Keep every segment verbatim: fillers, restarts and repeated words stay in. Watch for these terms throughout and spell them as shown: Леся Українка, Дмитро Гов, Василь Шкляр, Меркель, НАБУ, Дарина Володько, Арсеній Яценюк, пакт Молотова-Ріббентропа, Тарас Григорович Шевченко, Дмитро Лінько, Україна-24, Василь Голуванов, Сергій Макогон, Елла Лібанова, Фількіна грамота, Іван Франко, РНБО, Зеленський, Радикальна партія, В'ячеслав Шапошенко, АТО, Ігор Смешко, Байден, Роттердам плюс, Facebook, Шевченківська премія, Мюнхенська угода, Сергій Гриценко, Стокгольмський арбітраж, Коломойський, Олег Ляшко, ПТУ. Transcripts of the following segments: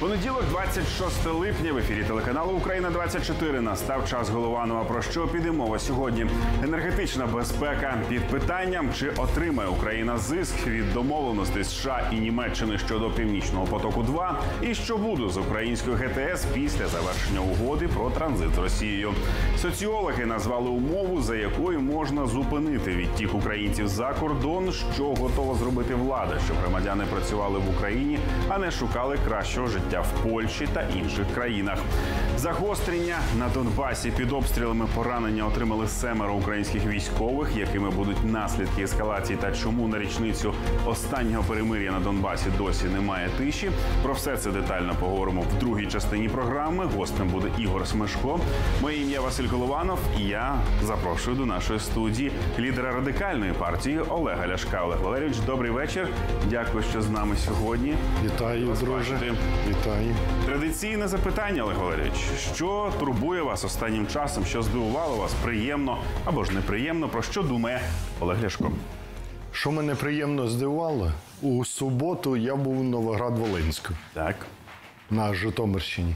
Понеділок, двадцять шостого липня, в ефірі телеканалу «Україна двадцять чотири» настав час Голованова. Про що піде мова сьогодні? Енергетична безпека під питанням, чи отримає Україна зиск від домовленостей США і Німеччини щодо Північного потоку два, і що буде з українською ГТС після завершення угоди про транзит з Росією. Соціологи назвали умову, за якою можна зупинити відтік українців за кордон, що готова зробити влада, щоб громадяни працювали в Україні, а не шукали кращого життя в Польщі та інших країнах. Загострення на Донбасі. Під обстрілами поранення отримали семеро українських військових. Якими будуть наслідки ескалації та чому на річницю останнього перемир'я на Донбасі досі немає тиші? Про все це детально поговоримо в другій частині програми. Гостем буде Ігор Смешко. Моє ім'я Василь Голуванов, і я запрошую до нашої студії лідера Радикальної партії Олега Ляшка. Олег Валерійович, добрий вечір. Дякую, що з нами сьогодні. Вітаю, друже. Вітаю. Традиційне запитання, Олег Валерійович. Що турбує вас останнім часом? Що здивувало вас? Приємно або ж неприємно? Про що думає Олег Ляшко? Що мене приємно здивувало? У суботу я був у Новоград-Волинську. Так. На Житомирщині.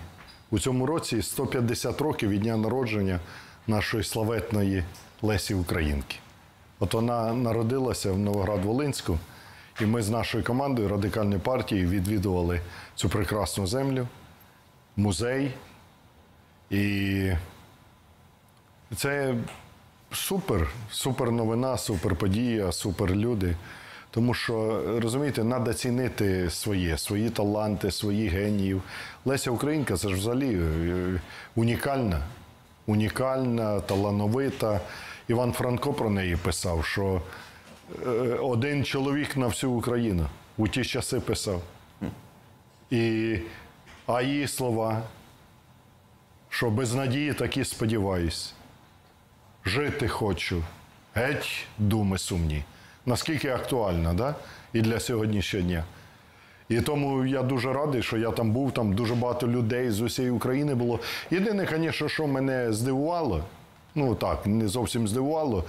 У цьому році сто п'ятдесят років від дня народження нашої славетної Лесі Українки. От вона народилася в Новоград-Волинську. І ми з нашою командою Радикальної партії відвідували цю прекрасну землю, музей. І це супер, супер новина, супер подія, супер люди. Тому що, розумієте, треба цінити своє, свої таланти, свої генії. Леся Українка – це ж взагалі унікальна, унікальна, талановита. Іван Франко про неї писав, що один чоловік на всю Україну. У ті часи писав. І, а її слова, що без надії таки сподіваюсь, жити хочу, геть думи сумні. Наскільки актуально, да? І для сьогоднішнього дня. І тому я дуже радий, що я там був, там дуже багато людей з усієї України було. Єдине, звісно, що мене здивувало, ну так, не зовсім здивувало,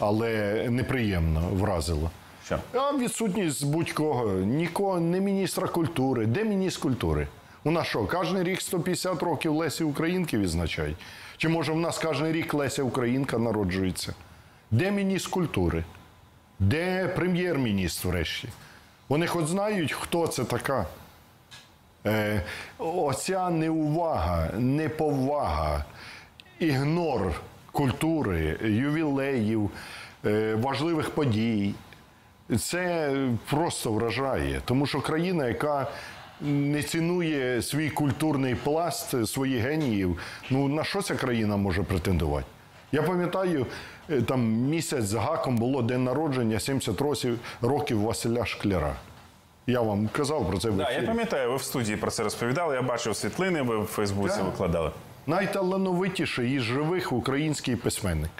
але неприємно вразило. Що? А відсутність будь-кого, нікого, не міністра культури. Де міністр культури? У нас що, кожен рік сто п'ятдесят років Лесі Українки відзначають? Чи може в нас кожен рік Леся Українка народжується? Де міністр культури? Де прем'єр-міністр врешті? Вони хоч знають, хто це така? Е, оця неувага, неповага, ігнор культури, ювілеїв, важливих подій. Це просто вражає. Тому що країна, яка не цінує свій культурний пласт, своїх геніїв, ну на що ця країна може претендувати? Я пам'ятаю, там місяць з гаком було день народження сімдесят років Василя Шкляра. Я вам казав про це в ефірі. Так, я пам'ятаю, ви в студії про це розповідали, я бачив світлини, ви в Фейсбуці викладали. Найталановитіший із живих український письменник.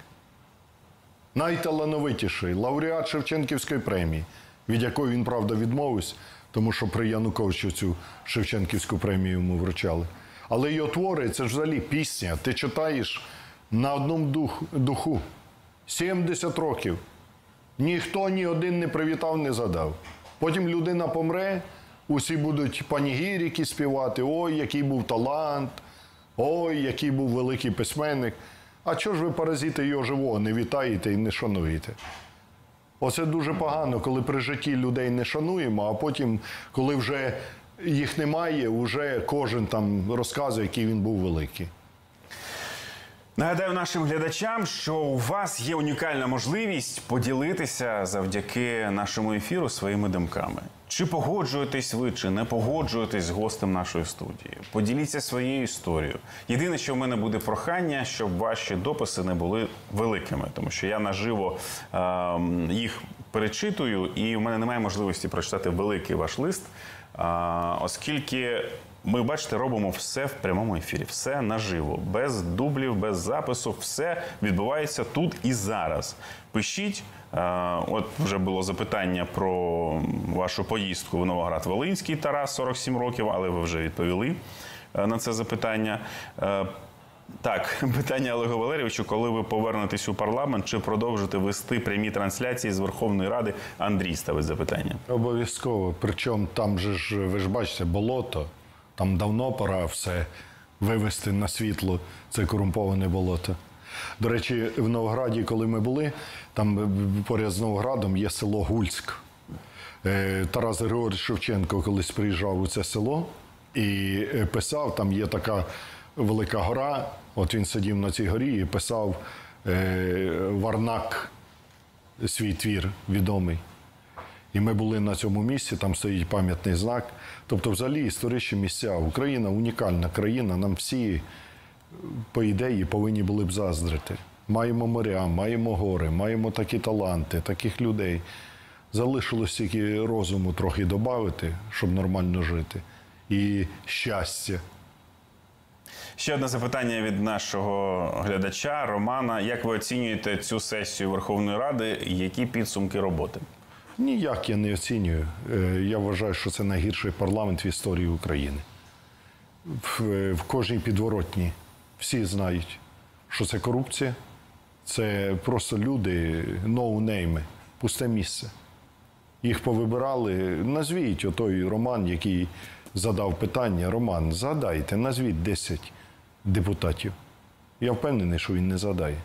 Найталановитіший. Лауреат Шевченківської премії, від якої він, правда, відмовився, тому що при Януковичу цю Шевченківську премію йому вручали. Але його твори – це ж взагалі пісня. Ти читаєш на одному духу. сімдесят років. Ніхто ні один не привітав, не задав. Потім людина помре, усі будуть панігірики співати. Ой, який був талант. Ой, який був великий письменник. А чого ж ви, паразити, його живого не вітаєте і не шануєте? Оце дуже погано, коли при житті людей не шануємо, а потім, коли вже їх немає, вже кожен там розказує, який він був великий. Нагадаю нашим глядачам, що у вас є унікальна можливість поділитися завдяки нашому ефіру своїми думками. Чи погоджуєтесь ви, чи не погоджуєтесь з гостем нашої студії. Поділіться своєю історією. Єдине, що в мене буде прохання, щоб ваші дописи не були великими, тому що я наживо е- їх перечитую, і в мене немає можливості прочитати великий ваш лист, е- оскільки ми, бачите, робимо все в прямому ефірі, все наживо, без дублів, без запису, все відбувається тут і зараз. Пишіть, от вже було запитання про вашу поїздку в Новоград-Волинський, Тарас, сорок сім років, але ви вже відповіли на це запитання. Так, питання Олегу Валерійовичу, коли ви повернетесь у парламент, чи продовжите вести прямі трансляції з Верховної Ради? Андрій ставить запитання. Обов'язково, причому там же ж, ви ж бачите, болото. Там давно пора все вивести на світло, це корумповане болото. До речі, в Новограді, коли ми були, там поряд з Новоградом є село Гульськ. Тарас Григорович Шевченко колись приїжджав у це село і писав, там є така велика гора, от він сидів на цій горі і писав Варнак, свій твір відомий. І ми були на цьому місці, там стоїть пам'ятний знак. Тобто, взагалі, історичні місця. Україна – унікальна країна, нам всі, по ідеї, повинні були б заздрити. Маємо моря, маємо гори, маємо такі таланти, таких людей. Залишилось тільки розуму трохи додати, щоб нормально жити. І щастя. Ще одне запитання від нашого глядача Романа. Як ви оцінюєте цю сесію Верховної Ради? Які підсумки роботи? Ніяк я не оцінюю. Я вважаю, що це найгірший парламент в історії України. В кожній підворотні всі знають, що це корупція. Це просто люди, ноунейми, пусте місце. Їх повибирали. Назвіть отой Роман, який задав питання. Роман, згадайте, назвіть десять депутатів. Я впевнений, що він не згадає.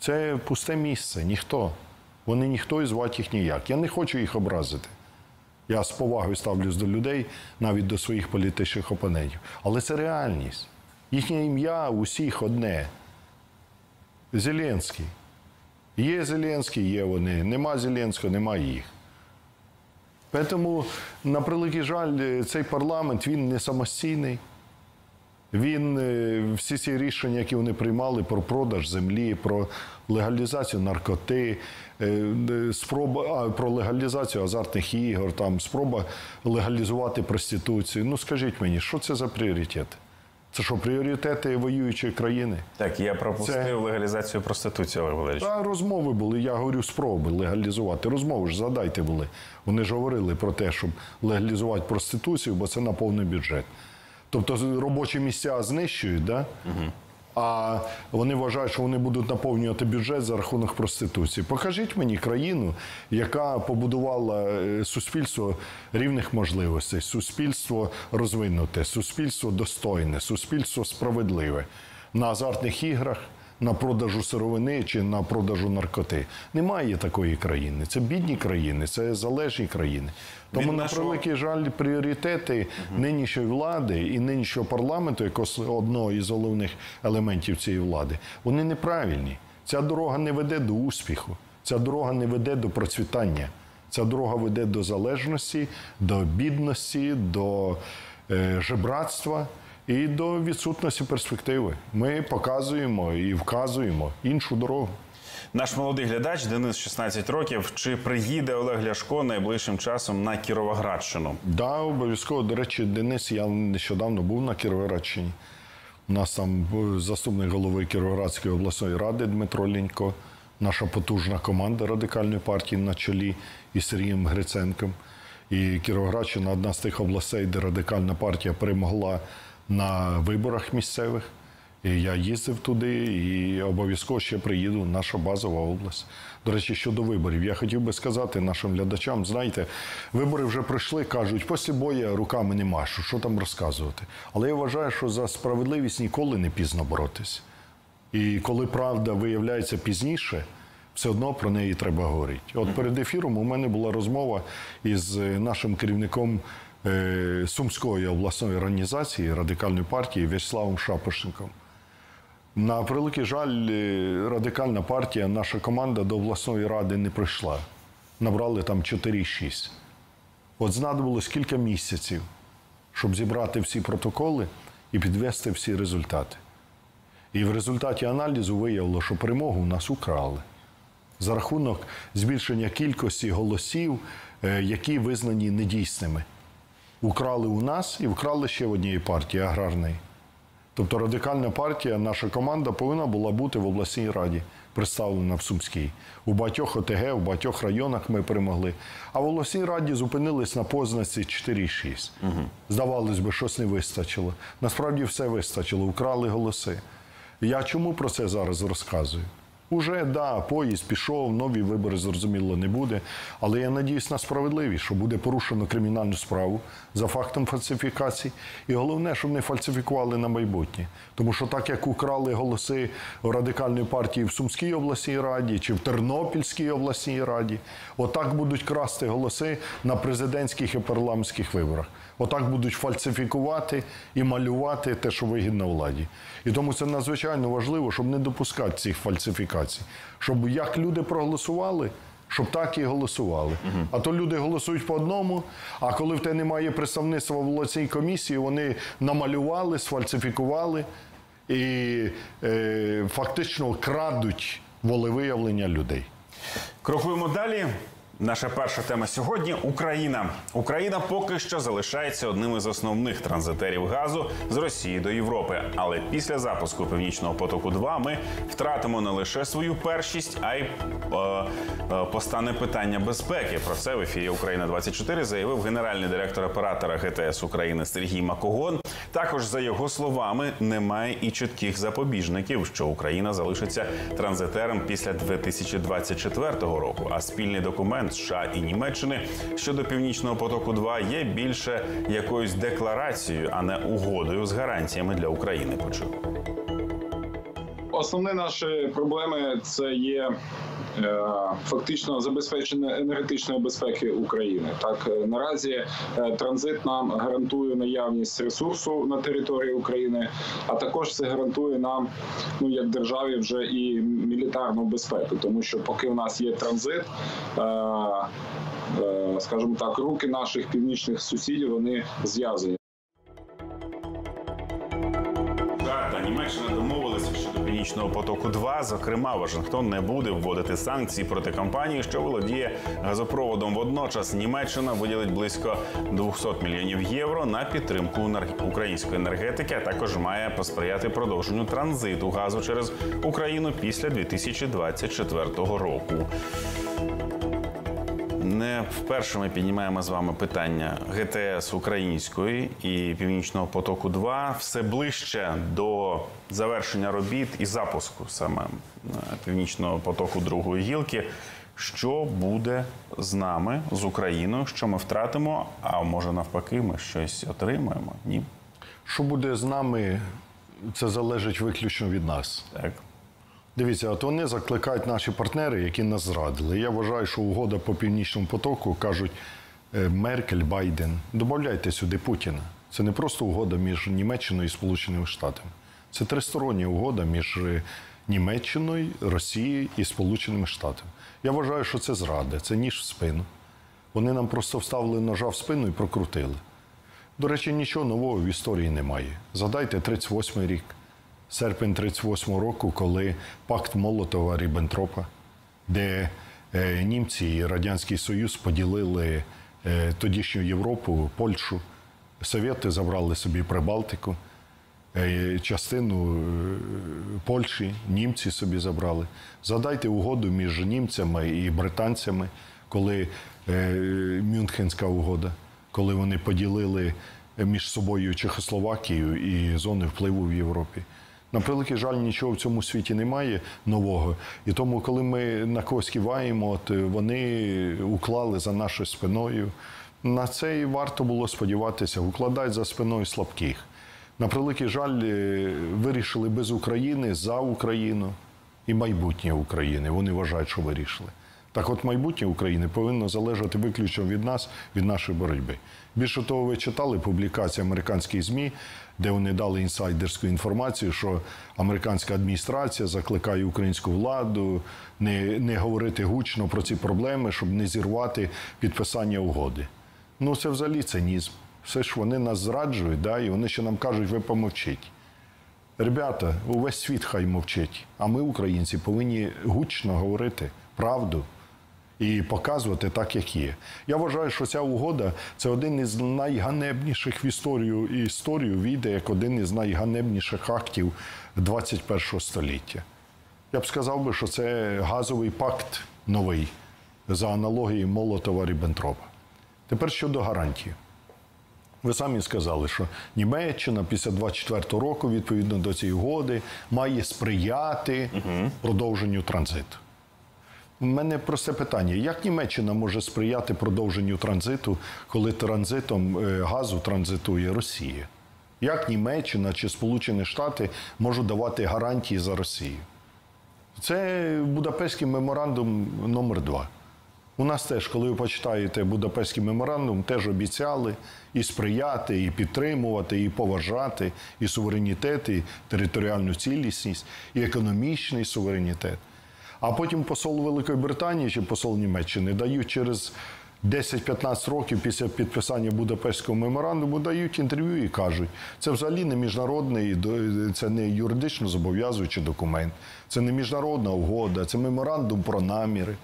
Це пусте місце, ніхто. Вони ніхто і звати їх ніяк. Я не хочу їх образити. Я з повагою ставлюсь до людей, навіть до своїх політичних опонентів. Але це реальність. Їхнє ім'я усіх одне. Зеленський. Є Зеленський, є вони. Нема Зеленського, нема їх. Тому, на превеликий жаль, цей парламент, він не самостійний. Він, всі ці рішення, які вони приймали про продаж землі, про легалізацію наркоти, спроба, про легалізацію азартних ігор, там, спроба легалізувати проституцію. Ну, скажіть мені, що це за пріоритети? Це що, пріоритети воюючої країни? Так, я пропустив це... легалізацію проституції, Олег Валерійович. Та розмови були, я говорю, спроби легалізувати. Розмови ж задайте були. Вони ж говорили про те, щоб легалізувати проституцію, бо це на повний бюджет. Тобто робочі місця знищують, да? Угу. А вони вважають, що вони будуть наповнювати бюджет за рахунок проституції. Покажіть мені країну, яка побудувала суспільство рівних можливостей, суспільство розвинуте, суспільство достойне, суспільство справедливе на азартних іграх, на продажу сировини чи на продажу наркоти. Немає такої країни. Це бідні країни, це залежні країни. Тому, на превеликий жаль, пріоритети нинішньої влади і нинішнього парламенту, як одного із головних елементів цієї влади, вони неправильні. Ця дорога не веде до успіху, ця дорога не веде до процвітання, ця дорога веде до залежності, до бідності, до жебрацтва. І до відсутності перспективи. Ми показуємо і вказуємо іншу дорогу. Наш молодий глядач Денис, шістнадцять років. Чи приїде Олег Ляшко найближчим часом на Кіровоградщину? Так, обов'язково. До речі, Денис, я нещодавно був на Кіровоградщині. У нас там заступник голови Кіровоградської обласної ради Дмитро Лінько, наша потужна команда Радикальної партії на чолі із Сергієм Гриценком. І Кіровоградщина – одна з тих областей, де Радикальна партія перемогла на виборах місцевих. І я їздив туди і обов'язково ще приїду в нашу базову область. До речі, щодо виборів, я хотів би сказати нашим глядачам, знаєте, вибори вже пройшли, кажуть, після бою руками не машу, що там розказувати. Але я вважаю, що за справедливість ніколи не пізно боротись. І коли правда виявляється пізніше, все одно про неї треба говорити. От перед ефіром у мене була розмова із нашим керівником Сумської обласної організації Радикальної партії В'ячеславом Шапошенком. На превеликий жаль, Радикальна партія, наша команда до обласної ради не прийшла. Набрали там чотири-шість. От знадобилось кілька місяців, щоб зібрати всі протоколи і підвести всі результати. І в результаті аналізу виявилося, що перемогу в нас украли. За рахунок збільшення кількості голосів, які визнані недійсними. Украли у нас і вкрали ще в одній партії, аграрної. Тобто Радикальна партія, наша команда повинна була бути в обласній раді, представлена в Сумській. У багатьох ОТГ, в багатьох районах ми перемогли. А в обласній раді зупинились на познаці чотири-шість. Угу. Здавалось би, щось не вистачило. Насправді все вистачило, вкрали голоси. Я чому про це зараз розказую? Уже, да, поїзд пішов, нові вибори, зрозуміло, не буде. Але я надіюсь на справедливість, що буде порушено кримінальну справу за фактом фальсифікації. І головне, щоб не фальсифікували на майбутнє. Тому що так, як украли голоси Радикальної партії в Сумській обласній раді чи в Тернопільській обласній раді, отак будуть красти голоси на президентських і парламентських виборах. Отак будуть фальсифікувати і малювати те, що вигідно владі. І тому це надзвичайно важливо, щоб не допускати цих фальсифікацій. Щоб як люди проголосували, щоб так і голосували. Угу. А то люди голосують по одному, а коли в те немає представництва в обласній комісії, вони намалювали, сфальсифікували і е, фактично крадуть волевиявлення людей. Крокуємо далі. Наша перша тема сьогодні – Україна. Україна поки що залишається одним із основних транзитерів газу з Росії до Європи. Але після запуску «Північного потоку-два» ми втратимо не лише свою першість, а й е, постане питання безпеки. Про це в ефірі «Україна двадцять чотири» заявив генеральний директор оператора ГТС України Сергій Макогон. Також, за його словами, немає і чітких запобіжників, що Україна залишиться транзитером після дві тисячі двадцять четвертого року, а спільний документ США і Німеччини щодо «Північного потоку-два» є більше якоюсь декларацією, а не угодою з гарантіями для України. Почув. Основні наші проблеми – це є е, фактично забезпечення енергетичної безпеки України. Так, наразі е, транзит нам гарантує наявність ресурсу на території України, а також це гарантує нам, ну, як державі, вже і мілітарну безпеку, тому що поки у нас є транзит, е, е, скажімо так, руки наших північних сусідів, вони зв'язані. Німеччина домовилася щодо «Північного потоку-два». Зокрема, Вашингтон не буде вводити санкції проти компанії, що володіє газопроводом. Водночас Німеччина виділить близько двісті мільйонів євро на підтримку української енергетики, а також має посприяти продовженню транзиту газу через Україну після дві тисячі двадцять четвертого року. Не вперше ми піднімаємо з вами питання ГТС української і «Північного потоку-два». Все ближче до завершення робіт і запуску саме «Північного потоку другої гілки». Що буде з нами, з Україною, що ми втратимо, а може навпаки ми щось отримаємо? Ні? Що буде з нами, це залежить виключно від нас. Так. Дивіться, от вони закликають наші партнери, які нас зрадили. Я вважаю, що угода по «Північному потоку», кажуть Меркель, Байден, додавайте сюди Путіна. Це не просто угода між Німеччиною і Сполученими Штатами. Це тристороння угода між Німеччиною, Росією і Сполученими Штатами. Я вважаю, що це зрада, це ніж в спину. Вони нам просто вставили ножа в спину і прокрутили. До речі, нічого нового в історії немає. Згадайте тридцять восьмий рік. Серпень тридцять восьмого року, коли пакт Молотова-Ріббентропа, де е, німці і Радянський Союз поділили е, тодішню Європу, Польщу. Совєти забрали собі Прибалтику, е, частину е, Польщі німці собі забрали. Згадайте угоду між німцями і британцями, коли е, Мюнхенська угода, коли вони поділили між собою Чехословакію і зони впливу в Європі. На превеликий жаль, нічого в цьому світі немає нового. І тому, коли ми на когось киваємо, от вони уклали за нашою спиною. На це і варто було сподіватися. Укладають за спиною слабких. На превеликий жаль, вирішили без України, за Україну і майбутнє України. Вони вважають, що вирішили. Так от майбутнє України повинно залежати виключно від нас, від нашої боротьби. Більше того, ви читали публікації американських ЗМІ, де вони дали інсайдерську інформацію, що американська адміністрація закликає українську владу не, не говорити гучно про ці проблеми, щоб не зірвати підписання угоди. Ну це взагалі цинізм. Все ж вони нас зраджують, да, і вони ще нам кажуть, ви помовчіть. Ребята, увесь світ хай мовчить, а ми, українці, повинні гучно говорити правду і показувати так, як є. Я вважаю, що ця угода – це один із найганебніших в історію, і історію війде як один із найганебніших актів двадцять першого століття. Я б сказав би, що це газовий пакт новий, за аналогією Молотова-Ріббентропа. Тепер щодо гарантії. Ви самі сказали, що Німеччина після двадцять четвертого року, відповідно до цієї угоди, має сприяти угу. продовженню транзиту. У мене просте питання. Як Німеччина може сприяти продовженню транзиту, коли транзитом газу транзитує Росія? Як Німеччина чи Сполучені Штати можуть давати гарантії за Росію? Це Будапештський меморандум номер два. У нас теж, коли ви почитаєте Будапештський меморандум, теж обіцяли і сприяти, і підтримувати, і поважати, і суверенітет, і територіальну цілісність, і економічний суверенітет. А потім посол Великої Британії чи посол Німеччини дають через десять-п'ятнадцять років після підписання Будапештського меморандуму, дають інтерв'ю і кажуть, це взагалі не міжнародний, це не юридично зобов'язуючий документ, це не міжнародна угода, це меморандум про наміри.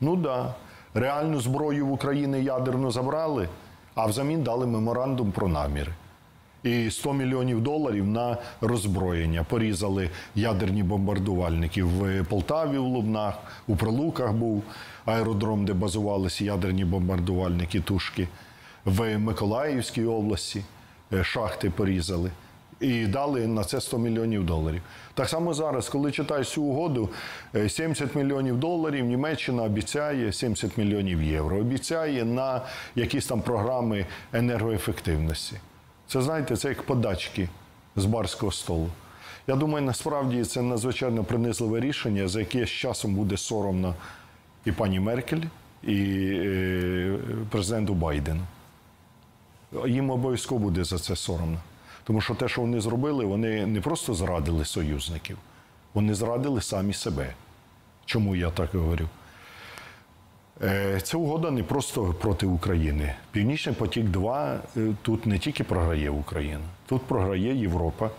Ну да, реальну зброю в Україні ядерну забрали, а взамін дали меморандум про наміри. І сто мільйонів доларів на роззброєння. Порізали ядерні бомбардувальники в Полтаві, в Лубнах, у Прилуках був аеродром, де базувалися ядерні бомбардувальники Тушки. В Миколаївській області шахти порізали. І дали на це сто мільйонів доларів. Так само зараз, коли читаєш цю угоду, сімдесят мільйонів доларів Німеччина обіцяє, сімдесят мільйонів євро обіцяє на якісь там програми енергоефективності. Це, знаєте, це як подачки з барського столу. Я думаю, насправді це надзвичайно принизливе рішення, за яке з часом буде соромно і пані Меркель, і президенту Байдену. Їм обов'язково буде за це соромно. Тому що те, що вони зробили, вони не просто зрадили союзників, вони зрадили самі себе. Чому я так говорю? Ця угода не просто проти України. «Північний потік-два» тут не тільки програє Україна, тут програє Європа.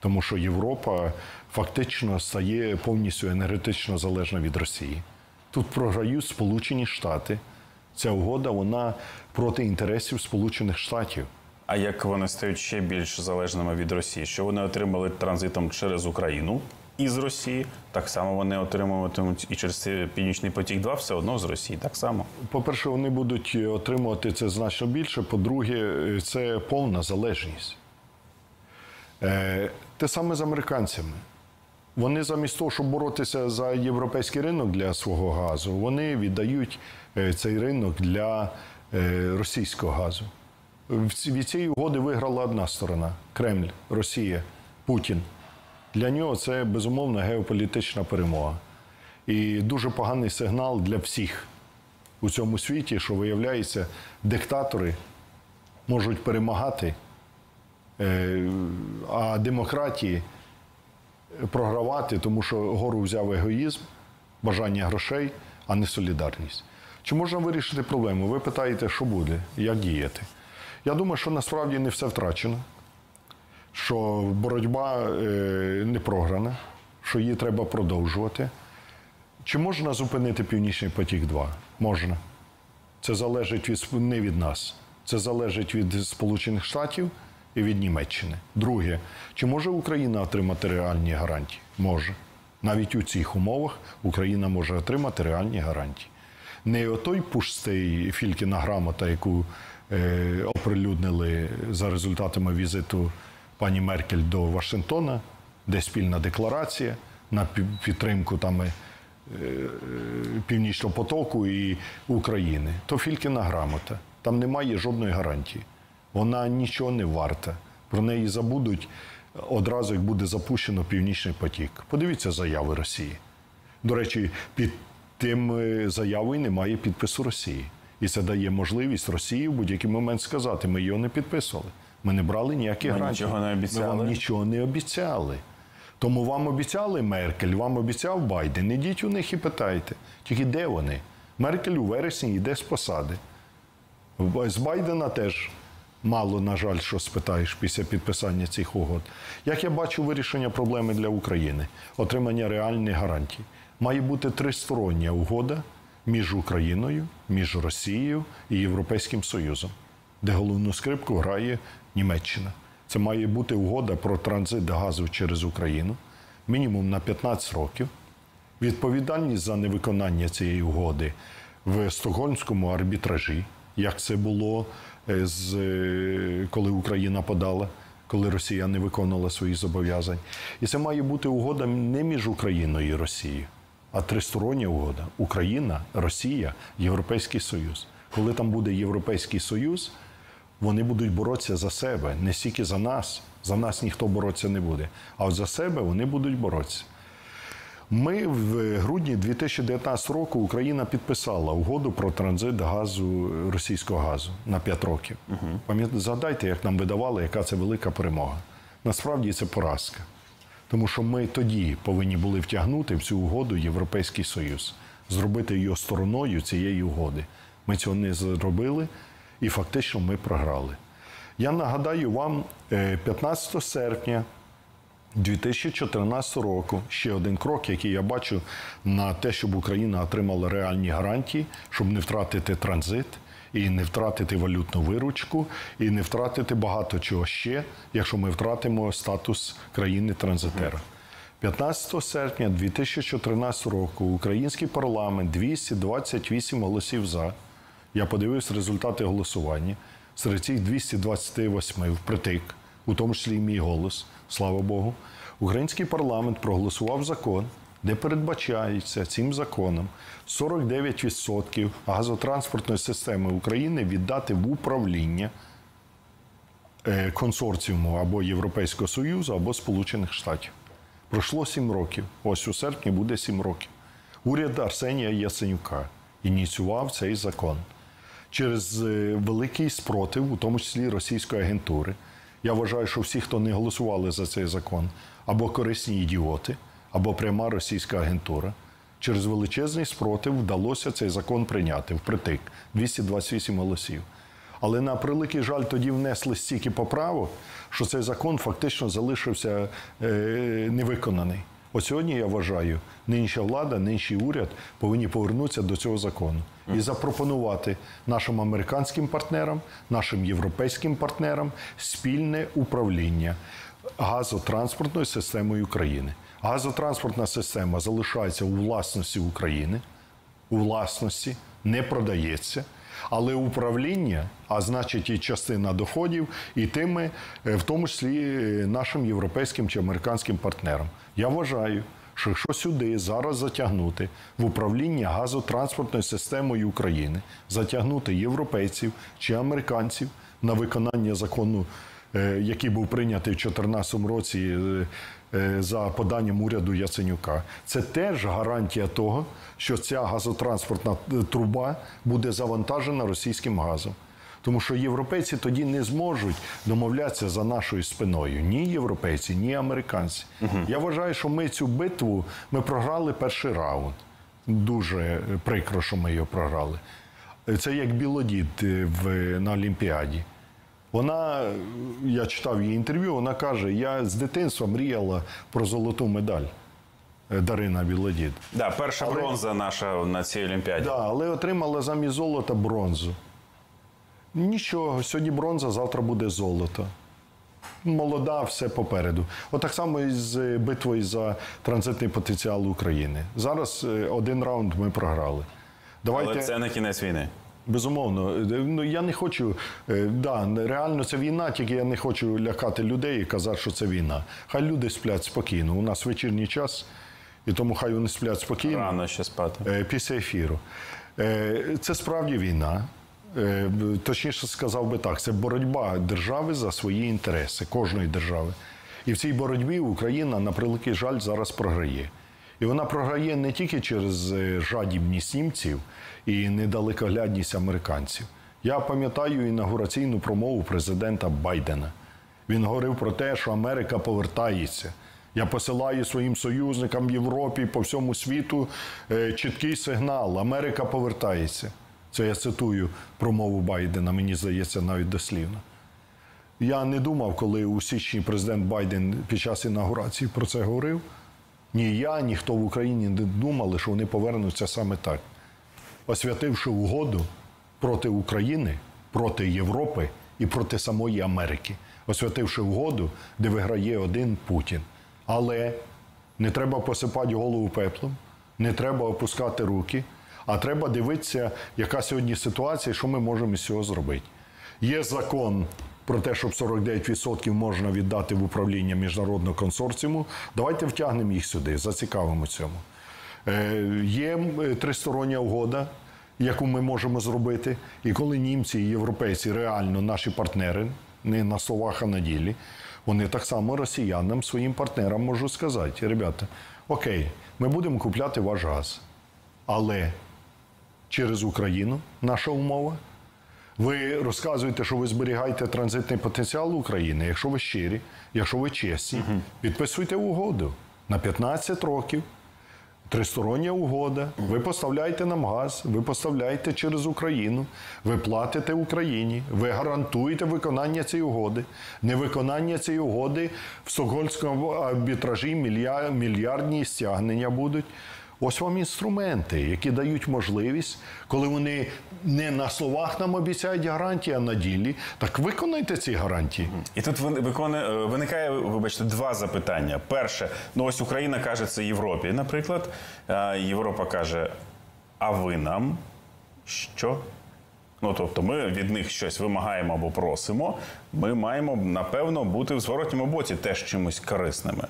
Тому що Європа фактично стає повністю енергетично залежна від Росії. Тут програють Сполучені Штати. Ця угода, вона проти інтересів Сполучених Штатів. А як вони стають ще більш залежними від Росії? Що вони отримали транзитом через Україну із Росії, так само вони отримуватимуть і через Північний потік-два все одно з Росії, так само? По-перше, вони будуть отримувати це значно більше. По-друге, це повна залежність. Те саме з американцями. Вони замість того, щоб боротися за європейський ринок для свого газу, вони віддають цей ринок для російського газу. Від цієї угоди виграла одна сторона – Кремль, Росія, Путін. Для нього це, безумовно, геополітична перемога. І дуже поганий сигнал для всіх у цьому світі, що, виявляється, диктатори можуть перемагати, а демократії програвати, тому що гору взяв егоїзм, бажання грошей, а не солідарність. Чи можна вирішити проблему? Ви питаєте, що буде, як діяти? Я думаю, що насправді не все втрачено, що боротьба не програна, що її треба продовжувати. Чи можна зупинити «Північний потік-два»? Можна. Це залежить від, не від нас. Це залежить від Сполучених Штатів і від Німеччини. Друге, чи може Україна отримати реальні гарантії? Може. Навіть у цих умовах Україна може отримати реальні гарантії. Не отой пустий Фількіна грамота, яку оприлюднили за результатами візиту пані Меркель до Вашингтона, де спільна декларація на підтримку там, Північного потоку і України. То Фількіна грамота. Там немає жодної гарантії. Вона нічого не варта. Про неї забудуть одразу, як буде запущено Північний потік. Подивіться заяви Росії. До речі, під тим заявою немає підпису Росії. І це дає можливість Росії в будь-який момент сказати, ми його не підписували, ми не брали ніяких гарантій, ми вам нічого не обіцяли. Тому вам обіцяли Меркель, вам обіцяв Байден, ідіть у них і питайте, тільки де вони? Меркель у вересні йде з посади. З Байдена теж мало, на жаль, що спитаєш після підписання цих угод. Як я бачу вирішення проблеми для України, отримання реальних гарантій, має бути тристороння угода між Україною, між Росією і Європейським Союзом, де головну скрипку грає Німеччина. Це має бути угода про транзит газу через Україну, мінімум на п'ятнадцять років. Відповідальність за невиконання цієї угоди в Стокгольмському арбітражі, як це було коли Україна подала, коли Росія не виконала свої зобов'язання. І це має бути угода не між Україною і Росією, а тристороння угода – Україна, Росія, Європейський Союз. Коли там буде Європейський Союз, вони будуть боротися за себе, не стільки за нас. За нас ніхто боротися не буде. А от за себе вони будуть боротися. Ми в грудні дві тисячі дев'ятнадцятого року Україна підписала угоду про транзит газу, російського газу на п'ять років. Угу. Згадайте, як нам видавали, яка це велика перемога. Насправді це поразка. Тому що ми тоді повинні були втягнути в цю угоду Європейський Союз, зробити його стороною цієї угоди. Ми цього не зробили і фактично ми програли. Я нагадаю вам, п'ятнадцятого серпня дві тисячі чотирнадцятого року ще один крок, який я бачу на те, щоб Україна отримала реальні гарантії, щоб не втратити транзит, і не втратити валютну виручку, і не втратити багато чого ще, якщо ми втратимо статус країни-транзитера. п'ятнадцятого серпня дві тисячі чотирнадцятого року український парламент, двісті двадцять вісім голосів «за». Я подивився результати голосування. Серед цих двісті двадцять вісім впритик, у тому числі і мій голос, слава Богу, український парламент проголосував закон, де передбачається цим законом сорок дев'ять відсотків газотранспортної системи України віддати в управління консорціуму або Європейського Союзу, або Сполучених Штатів. Пройшло сім років. Ось у серпні буде сім років. Уряд Арсенія Яценюка ініціював цей закон. Через великий спротив, у тому числі російської агентури. Я вважаю, що всі, хто не голосували за цей закон, або корисні ідіоти, або пряма російська агентура, через величезний спротив вдалося цей закон прийняти впритик – двісті двадцять вісім голосів. Але на превеликий жаль тоді внесли стільки поправок, що цей закон фактично залишився е, невиконаний. От сьогодні, я вважаю, нинішня влада, нинішній уряд повинні повернутися до цього закону і запропонувати нашим американським партнерам, нашим європейським партнерам спільне управління газотранспортною системою України. Газотранспортна система залишається у власності України, у власності, не продається, але управління, а значить і частина доходів, і тими, в тому числі нашим європейським чи американським партнерам. Я вважаю, що якщо сюди зараз затягнути в управління газотранспортною системою України, затягнути європейців чи американців на виконання закону, який був прийнятий в дві тисячі чотирнадцятому році за поданням уряду Яценюка. Це теж гарантія того, що ця газотранспортна труба буде завантажена російським газом. Тому що європейці тоді не зможуть домовлятися за нашою спиною. Ні європейці, ні американці. Угу. Я вважаю, що ми цю битву, ми програли перший раунд. Дуже прикро, що ми його програли. Це як білодід на Олімпіаді. Вона, я читав її інтерв'ю, вона каже, я з дитинства мріяла про золоту медаль. Дарина Володько. Да, перша але, бронза наша на цій Олімпіаді. Да, але отримала замість золота бронзу. Нічого, сьогодні бронза, завтра буде золото. Молода, все попереду. От так само і з битвою за транзитний потенціал України. Зараз один раунд ми програли. Давайте... Але це не кінець війни. Безумовно. Ну, я не хочу, да, реально це війна, тільки я не хочу лякати людей і казати, що це війна. Хай люди сплять спокійно. У нас вечірній час, і тому хай вони сплять спокійно. Рано ще спати. Після ефіру. Це справді війна. Точніше сказав би так, це боротьба держави за свої інтереси, кожної держави. І в цій боротьбі Україна, на превеликий жаль, зараз програє. І вона програє не тільки через жадібність німців і недалекоглядність американців. Я пам'ятаю інаугураційну промову президента Байдена. Він говорив про те, що Америка повертається. Я посилаю своїм союзникам в Європі, по всьому світу чіткий сигнал – Америка повертається. Це я цитую промову Байдена, мені здається, навіть дослівно. Я не думав, коли у січні президент Байден під час інаугурації про це говорив. Ні я, ніхто в Україні не думали, що вони повернуться саме так. Освятивши угоду проти України, проти Європи і проти самої Америки. Освятивши угоду, де виграє один Путін. Але не треба посипати голову пеплом, не треба опускати руки, а треба дивитися, яка сьогодні ситуація і що ми можемо з цього зробити. Є закон про те, щоб сорок дев'ять відсотків можна віддати в управління міжнародного консорціуму. Давайте втягнемо їх сюди, зацікавимо цьому. Є тристороння угода, яку ми можемо зробити. І коли німці і європейці реально наші партнери, не на словах, а на ділі, вони так само росіянам, своїм партнерам можуть сказати: ребята, окей, ми будемо купляти ваш газ, але через Україну, наша умова. Ви розказуєте, що ви зберігаєте транзитний потенціал України, якщо ви щирі, якщо ви чесні, угу. підписуйте угоду на п'ятнадцять років. Тристороння угода, ви поставляєте нам газ, ви поставляєте через Україну, ви платите Україні, ви гарантуєте виконання цієї угоди. Невиконання цієї угоди в Стокгольмському арбітражі мільярдні стягнення будуть. Ось вам інструменти, які дають можливість, коли вони не на словах нам обіцяють гарантії, а на ділі, так виконайте ці гарантії. І тут виникає, вибачте, два запитання. Перше, ну ось Україна каже це Європі, наприклад. Європа каже, а ви нам що? Ну, тобто ми від них щось вимагаємо або просимо, ми маємо, напевно, бути в зворотньому боці теж чимось корисними.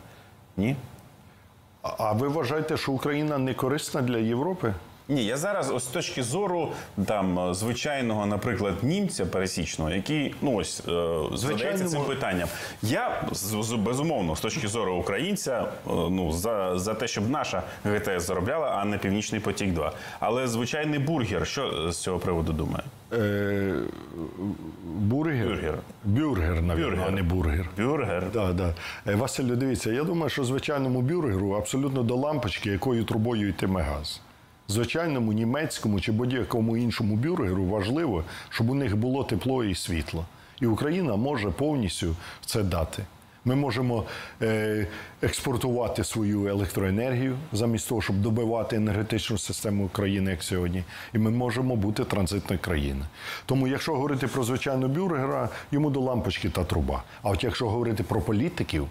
Ні? А ви вважаєте, що Україна не корисна для Європи? Ні, я зараз ось з точки зору там звичайного, наприклад, німця пересічного, який, ну ось, е, задається цим питанням. Я, безумовно, з точки зору українця, е, ну, за, за те, щоб наша ГТС заробляла, а не Північний потік два. Але звичайний бургер, що з цього приводу думає? Е, бургер? Бюргер. Бюргер, навіть, а не бургер. Бюргер. Да, да. Е, Василь, дивіться, я думаю, що звичайному бюргеру абсолютно до лампочки, якою трубою йтиме газ. Звичайному німецькому чи будь-якому іншому бюргеру важливо, щоб у них було тепло і світло. І Україна може повністю це дати. Ми можемо експортувати свою електроенергію, замість того, щоб добивати енергетичну систему країни, як сьогодні. І ми можемо бути транзитною країною. Тому, якщо говорити про звичайного бюргера, йому до лампочки та труба. А от якщо говорити про політиків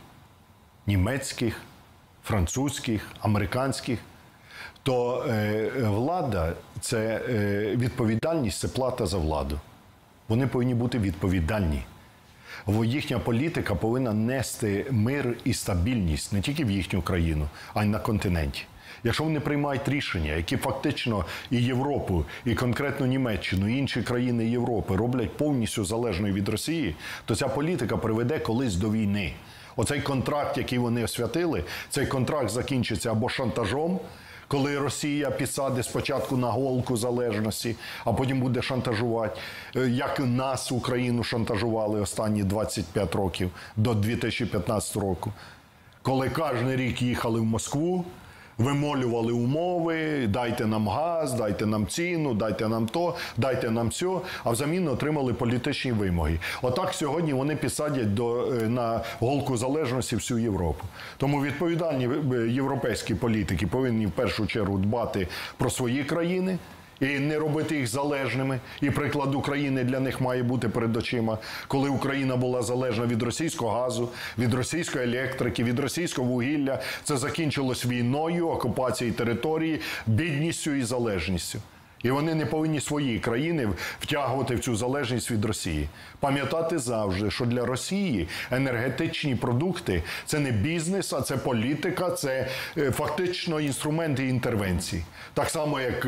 німецьких, французьких, американських, то е, влада – це е, відповідальність, це плата за владу. Вони повинні бути відповідальні. Їхня політика повинна нести мир і стабільність не тільки в їхню країну, а й на континенті. Якщо вони приймають рішення, які фактично і Європу, і конкретно Німеччину, і інші країни Європи роблять повністю залежною від Росії, то ця політика приведе колись до війни. Оцей контракт, який вони освятили, цей контракт закінчиться або шантажом, коли Росія підсаде спочатку на голку залежності, а потім буде шантажувати, як нас, Україну, шантажували останні двадцять п'ять років, до дві тисячі п'ятнадцятого року. Коли кожен рік їхали в Москву, вимолювали умови, дайте нам газ, дайте нам ціну, дайте нам то, дайте нам сьо, а взамін отримали політичні вимоги. Отак сьогодні вони підсадять до, на голку залежності всю Європу. Тому відповідальні європейські політики повинні в першу чергу дбати про свої країни і не робити їх залежними. І приклад України для них має бути перед очима. Коли Україна була залежна від російського газу, від російської електрики, від російського вугілля, це закінчилось війною, окупацією території, бідністю і залежністю. І вони не повинні свої країни втягувати в цю залежність від Росії. Пам'ятати завжди, що для Росії енергетичні продукти – це не бізнес, а це політика, це фактично інструменти інтервенції. Так само, як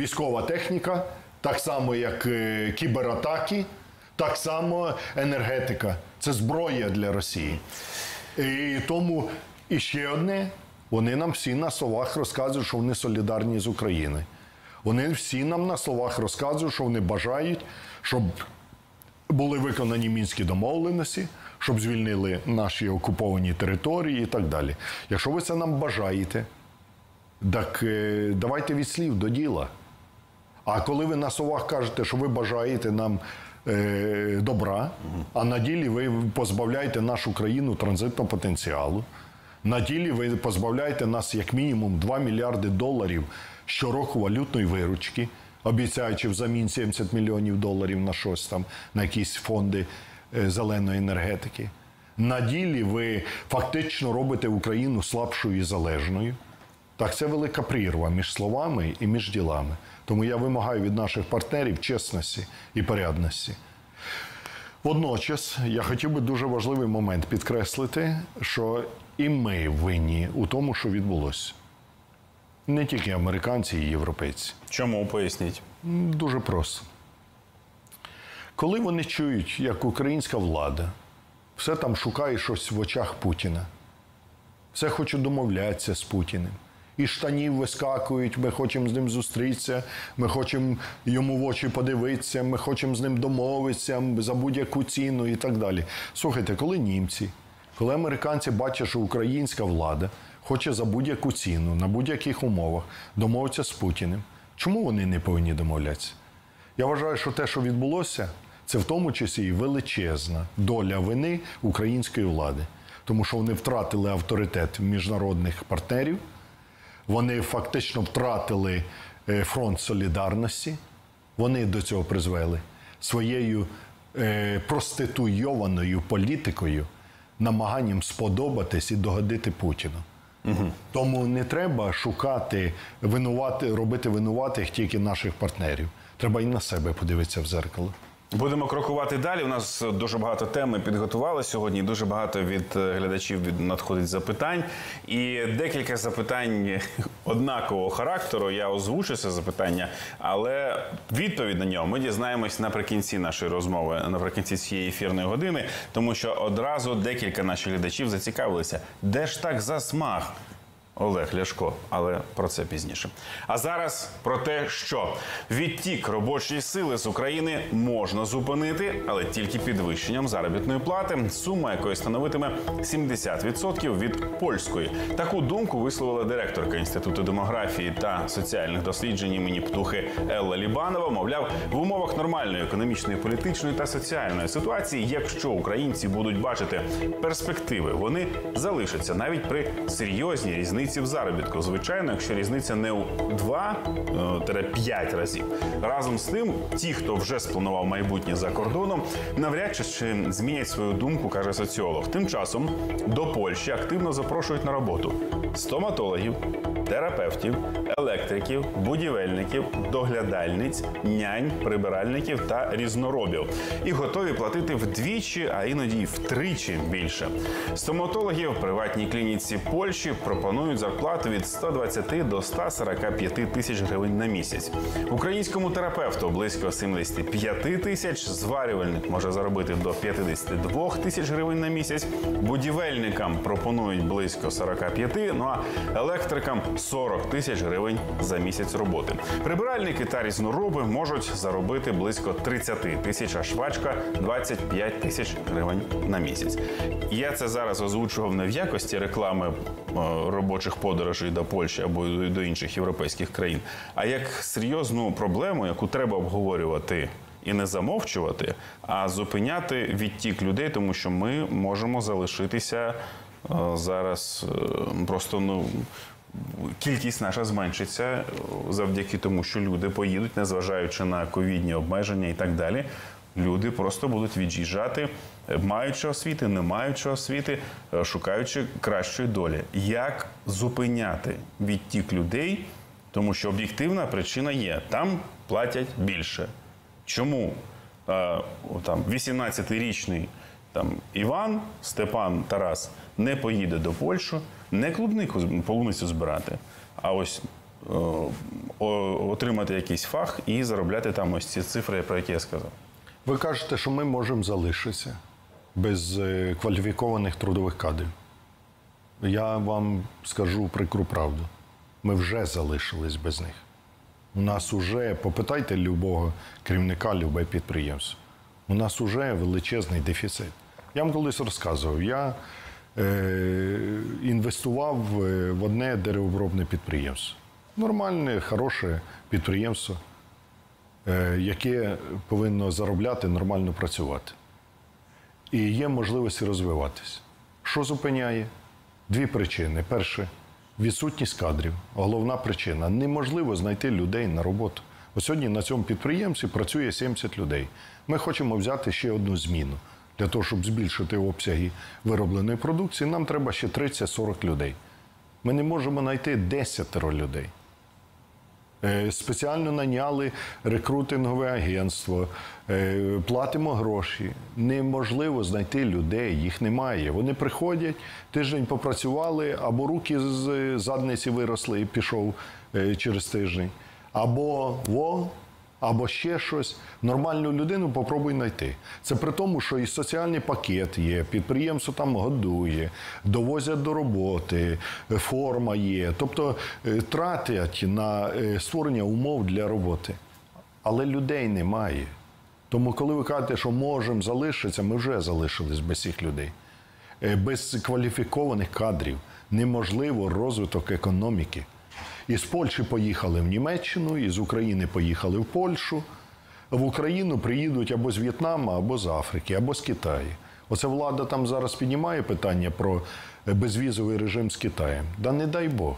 військова техніка, так само, як кібератаки, так само енергетика. Це зброя для Росії. І тому і ще одне, вони нам всі на словах розказують, що вони солідарні з Україною. Вони всі нам на словах розказують, що вони бажають, щоб були виконані мінські домовленості, щоб звільнили наші окуповані території і так далі. Якщо ви це нам бажаєте, так давайте від слів до діла. А коли ви на словах кажете, що ви бажаєте нам е, добра, а на ділі ви позбавляєте нашу країну транзитного потенціалу, на ділі ви позбавляєте нас як мінімум два мільярди доларів щороку валютної виручки, обіцяючи взамін сімдесят мільйонів доларів на щось там, на якісь фонди зеленої енергетики. На ділі ви фактично робите Україну слабшою і залежною. Так це велика прірва між словами і між ділами. Тому я вимагаю від наших партнерів чесності і порядності. Водночас, я хотів би дуже важливий момент підкреслити, що і ми винні у тому, що відбулося. Не тільки американці і європейці. Чому? Поясніть. Дуже просто. Коли вони чують, як українська влада все там шукає щось в очах Путіна, все хоче домовлятися з Путіним, і штанів вискакують, ми хочемо з ним зустрітися, ми хочемо йому в очі подивитися, ми хочемо з ним домовитися за будь-яку ціну і так далі. Слухайте, коли німці, коли американці бачать, що українська влада хоче за будь-яку ціну, на будь-яких умовах домовитися з Путіним, чому вони не повинні домовлятися? Я вважаю, що те, що відбулося, це в тому числі і величезна доля вини української влади. Тому що вони втратили авторитет міжнародних партнерів, вони фактично втратили фронт солідарності, вони до цього призвели своєю проституйованою політикою, намаганням сподобатись і догодити Путіну. Угу. Тому не треба шукати, винувати, робити винуватих тільки наших партнерів. Треба і на себе подивитися в дзеркало. Будемо крокувати далі. У нас дуже багато теми підготували сьогодні. Дуже багато від глядачів надходить запитань. І декілька запитань однакового характеру. Я озвучу це запитання, але відповідь на нього ми дізнаємось наприкінці нашої розмови, наприкінці цієї ефірної години. Тому що одразу декілька наших глядачів зацікавилися. Де ж так засмаг Олег Ляшко, але про це пізніше. А зараз про те, що відтік робочої сили з України можна зупинити, але тільки підвищенням заробітної плати, сума якої становитиме сімдесят відсотків від польської. Таку думку висловила директорка Інституту демографії та соціальних досліджень імені Птухи Елла Лібанова. Мовляв, в умовах нормальної економічної, політичної та соціальної ситуації, якщо українці будуть бачити перспективи, вони залишаться навіть при серйозній різниці в заробітку. Звичайно, якщо різниця не у два-п'ять разів. Разом з тим, ті, хто вже спланував майбутнє за кордоном, навряд чи змінять свою думку, каже соціолог. Тим часом до Польщі активно запрошують на роботу стоматологів, терапевтів, електриків, будівельників, доглядальниць, нянь, прибиральників та різноробів. І готові платити вдвічі, а іноді й втричі більше. Стоматологів в приватній клініці Польщі пропонують зарплату від ста двадцяти до ста сорока п'яти тисяч гривень на місяць. Українському терапевту близько сімдесяти п'яти тисяч, зварювальник може заробити до п'ятдесяти двох тисяч гривень на місяць, будівельникам пропонують близько сорока п'яти, ну а електрикам сорок тисяч гривень за місяць роботи. Прибиральники та різнороби можуть заробити близько тридцяти тисяч, а швачка двадцять п'ять тисяч гривень на місяць. Я це зараз озвучував не в якості реклами робочих подорожей до Польщі або до інших європейських країн, а як серйозну проблему, яку треба обговорювати і не замовчувати, а зупиняти відтік людей, тому що ми можемо залишитися зараз, просто ну, кількість наша зменшиться завдяки тому, що люди поїдуть, незважаючи на ковідні обмеження і так далі. Люди просто будуть від'їжджати, маючи освіти, не маючи освіти, шукаючи кращої долі. Як зупиняти відтік людей? Тому що об'єктивна причина є. Там платять більше. Чому там вісімнадцятирічний там, Іван, Степан, Тарас не поїде до Польщі, не клубнику, полуницю збирати, а ось отримати якийсь фах і заробляти там ось ці цифри, про які я сказав? Ви кажете, що ми можемо залишитися без кваліфікованих трудових кадрів. Я вам скажу прикру правду. Ми вже залишились без них. У нас уже, попитайте любого керівника, любе підприємство, у нас уже величезний дефіцит. Я вам колись розказував, я е, інвестував в одне деревообробне підприємство. Нормальне, хороше підприємство, яке повинно заробляти, нормально працювати. І є можливості розвиватися. Що зупиняє? Дві причини. Перше – відсутність кадрів. Головна причина – неможливо знайти людей на роботу. Ось сьогодні на цьому підприємстві працює сімдесят людей. Ми хочемо взяти ще одну зміну. Для того, щоб збільшити обсяги виробленої продукції, нам треба ще тридцять-сорок людей. Ми не можемо знайти десятеро людей. спеціально наняли рекрутингове агентство, платимо гроші. Неможливо знайти людей, їх немає. Вони приходять, тиждень попрацювали, або руки з задниці виросли і пішов через тиждень, або во... або ще щось. Нормальну людину попробуй знайти. Це при тому, що і соціальний пакет є, підприємство там годує, довозять до роботи, форма є. Тобто тратять на створення умов для роботи. Але людей немає. Тому коли ви кажете, що можемо залишитися, ми вже залишились без цих людей. Без кваліфікованих кадрів неможливо розвиток економіки. Із Польщі поїхали в Німеччину, із України поїхали в Польщу. В Україну приїдуть або з В'єтнаму, або з Африки, або з Китаю. Оце влада там зараз піднімає питання про безвізовий режим з Китаєм. Да не дай Бог.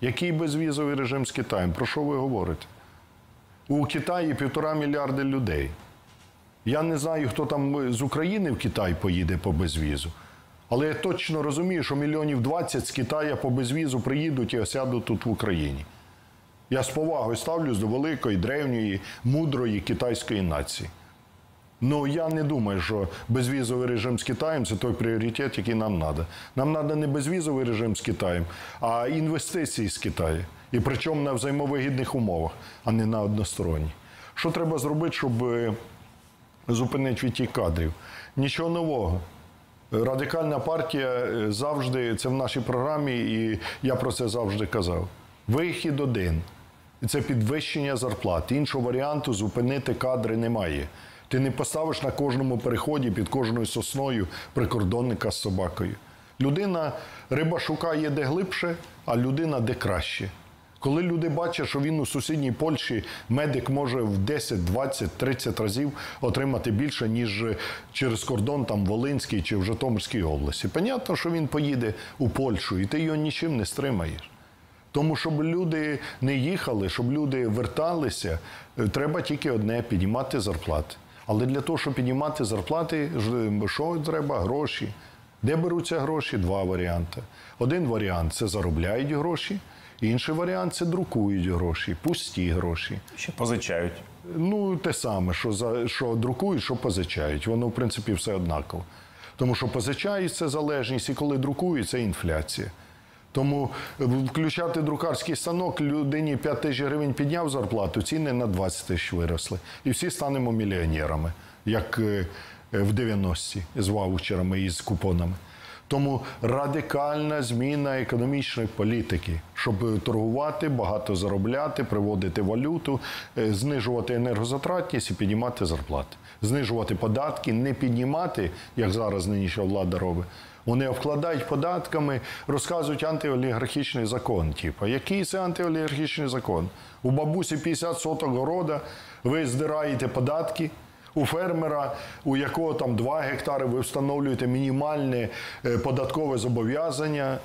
Який безвізовий режим з Китаєм? Про що ви говорите? У Китаї півтора мільярди людей. Я не знаю, хто там з України в Китай поїде по безвізу. Але я точно розумію, що мільйонів двадцять з Китаю по безвізу приїдуть і осядуть тут в Україні. Я з повагою ставлюсь до великої, древньої, мудрої китайської нації. Ну, я не думаю, що безвізовий режим з Китаєм – це той пріоритет, який нам треба. Нам треба не безвізовий режим з Китаєм, а інвестиції з Китаю. І причому на взаємовигідних умовах, а не на односторонні. Що треба зробити, щоб зупинити відтік кадрів? Нічого нового. Радикальна партія завжди, це в нашій програмі, і я про це завжди казав. Вихід один. Це підвищення зарплат. Іншого варіанту зупинити кадри немає. Ти не поставиш на кожному переході під кожною сосною прикордонника з собакою. Людина, риба шукає де глибше, а людина де краще. Коли люди бачать, що він у сусідній Польщі, медик може в десять, двадцять, тридцять разів отримати більше, ніж через кордон там, Волинський чи в Житомирській області. Понятно, що він поїде у Польщу, і ти його нічим не стримаєш. Тому, щоб люди не їхали, щоб люди верталися, треба тільки одне – піднімати зарплати. Але для того, щоб піднімати зарплати, що треба? Гроші. Де беруться гроші? Два варіанти. Один варіант – це заробляють гроші. Інший варіант – це друкують гроші, пусті гроші. Що позичають? Ну, те саме, що, за, що друкують, що позичають. Воно, в принципі, все однаково. Тому що позичають – це залежність, і коли друкують – це інфляція. Тому включати друкарський станок, людині п'ять тисяч гривень підняв зарплату, ціни на двадцять тисяч виросли. І всі станемо мільйонерами, як в дев'яності з ваучерами і з купонами. Тому радикальна зміна економічної політики, щоб торгувати, багато заробляти, приводити валюту, знижувати енергозатратність і піднімати зарплати. Знижувати податки, не піднімати, як зараз нинішня влада робить. Вони обкладають податками, розказують антиолігархічний закон. Типу, який це антиолігархічний закон? У бабусі п'ятдесят соток города, ви здираєте податки. У фермера, у якого там два гектари, ви встановлюєте мінімальне податкове зобов'язання,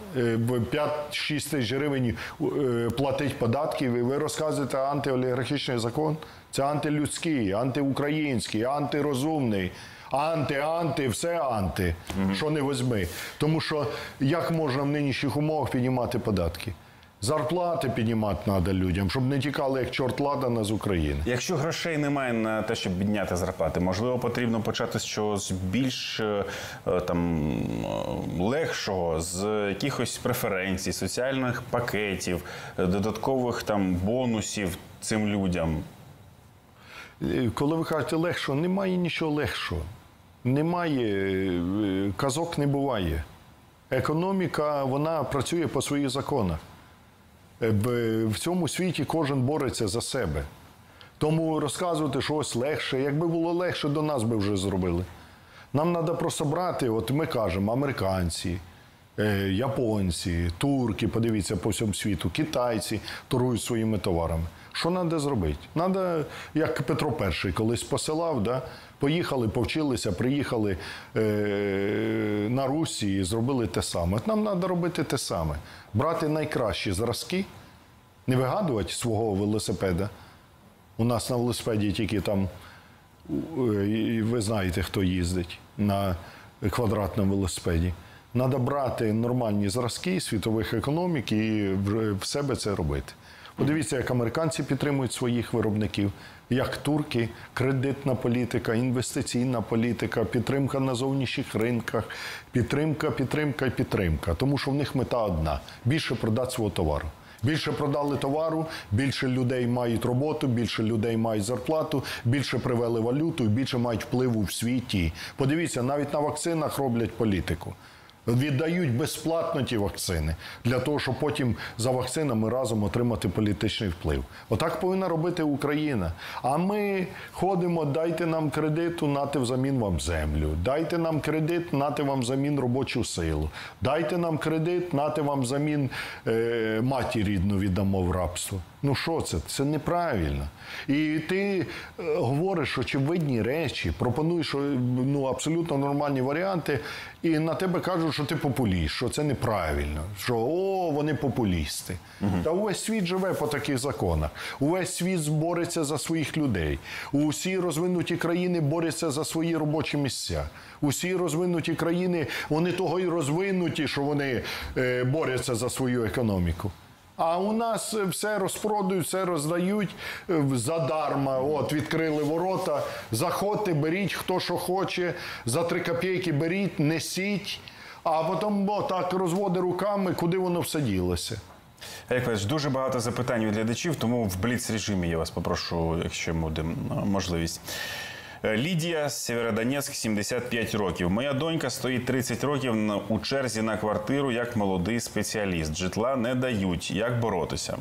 п'ять-шість тисяч гривень платить податків, і ви розказуєте антиолігархічний закон. Це антилюдський, антиукраїнський, антирозумний, анти-анти, все анти, mm-hmm. що не візьми. Тому що як можна в нинішніх умовах піднімати податки? Зарплати піднімати треба людям, щоб не тікали, як чорт ладана з України. Якщо грошей немає на те, щоб підняти зарплати, можливо, потрібно почати з чогось більш там, легшого, з якихось преференцій, соціальних пакетів, додаткових там, бонусів цим людям? Коли ви кажете легшого, немає нічого легшого. Немає, казок не буває. Економіка, вона працює по своїх законах. В цьому світі кожен бореться за себе. Тому розказувати, що ось легше. Якби було легше, до нас би вже зробили. Нам треба просто брати, от ми кажемо, американці, японці, турки, подивіться по всьому світу, китайці торгують своїми товарами. Що треба зробити? Треба, як Петро І колись посилав, да? Поїхали, повчилися, приїхали е- на Русі і зробили те саме. Нам треба робити те саме. Брати найкращі зразки, не вигадувати свого велосипеда. У нас на велосипеді тільки там, е- ви знаєте, хто їздить на квадратному велосипеді. Треба брати нормальні зразки світових економік і в себе це робити. Подивіться, як американці підтримують своїх виробників, як турки, кредитна політика, інвестиційна політика, підтримка на зовнішніх ринках, підтримка, підтримка і підтримка. Тому що в них мета одна – більше продати свого товару. Більше продали товару, більше людей мають роботу, більше людей мають зарплату, більше привели валюту і більше мають впливу в світі. Подивіться, навіть на вакцинах роблять політику. Віддають безплатно ті вакцини, для того, щоб потім за вакцинами разом отримати політичний вплив. Отак повинна робити Україна. А ми ходимо, дайте нам кредиту, нате взамін вам землю. Дайте нам кредит, нате вам взамін робочу силу. Дайте нам кредит, нате вам взамін е, матір рідну віддамо в рабство. Ну що це? Це неправильно. І ти говориш очевидні речі, пропонуєш ну, абсолютно нормальні варіанти, і на тебе кажуть, що ти популіст, що це неправильно, що о, вони популісти. Угу. Та увесь світ живе по таких законах, увесь світ бореться за своїх людей, усі розвинуті країни борються за свої робочі місця. Усі розвинуті країни, вони того і розвинуті, що вони е, борються за свою економіку. А у нас все розпродають, все роздають задарма. От, відкрили ворота, заходьте, беріть, хто що хоче, за три копійки беріть, несіть. А потім так розводи руками, куди воно все ділося. Олег Ляшко, дуже багато запитань від глядачів, тому в бліц-режимі я вас попрошу, якщо буде можливість. Лідія, Сєвєродонецьк, сімдесят п'ять років. Моя донька стоїть тридцять років у черзі на квартиру як молодий спеціаліст. Житла не дають. Як боротися?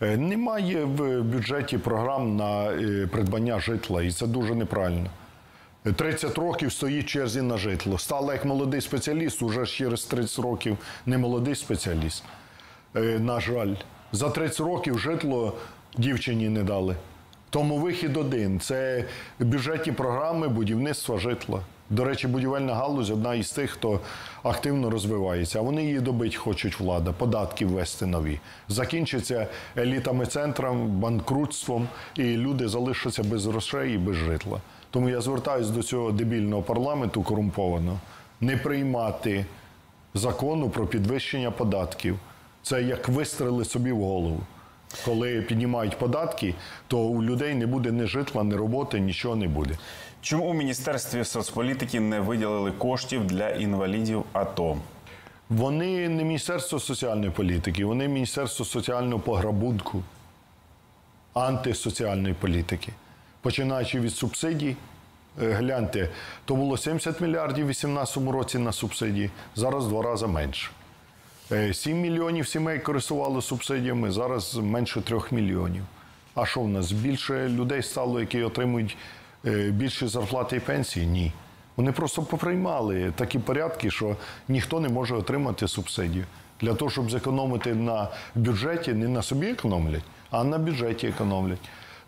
Немає в бюджеті програм на придбання житла, і це дуже неправильно. тридцять років стоїть в черзі на житло. Стала як молодий спеціаліст, уже через тридцять років не молодий спеціаліст. На жаль, за тридцять років житло дівчині не дали. Тому вихід один – це бюджетні програми будівництва житла. До речі, будівельна галузь – одна із тих, хто активно розвивається. А вони її добити хочуть влада, податки ввести нові. Закінчиться елітами центром, банкрутством, і люди залишаться без грошей і без житла. Тому я звертаюся до цього дебільного парламенту корумпованого. Не приймати закону про підвищення податків. Це як вистріли собі в голову. Коли піднімають податки, то у людей не буде ні житла, ні роботи, нічого не буде. Чому у Міністерстві соцполітики не виділили коштів для інвалідів АТО? Вони не Міністерство соціальної політики, вони Міністерство соціального пограбунку, антисоціальної політики. Починаючи від субсидій, гляньте, то було сімдесят мільярдів у дві тисячі вісімнадцятому році на субсидії, зараз в два рази менше. сім мільйонів сімей користували субсидіями, зараз менше трьох мільйонів. А що в нас? Більше людей стало, які отримують більші зарплати і пенсії? Ні. Вони просто поприймали такі порядки, що ніхто не може отримати субсидію. Для того, щоб зекономити на бюджеті, не на собі економлять, а на бюджеті економлять.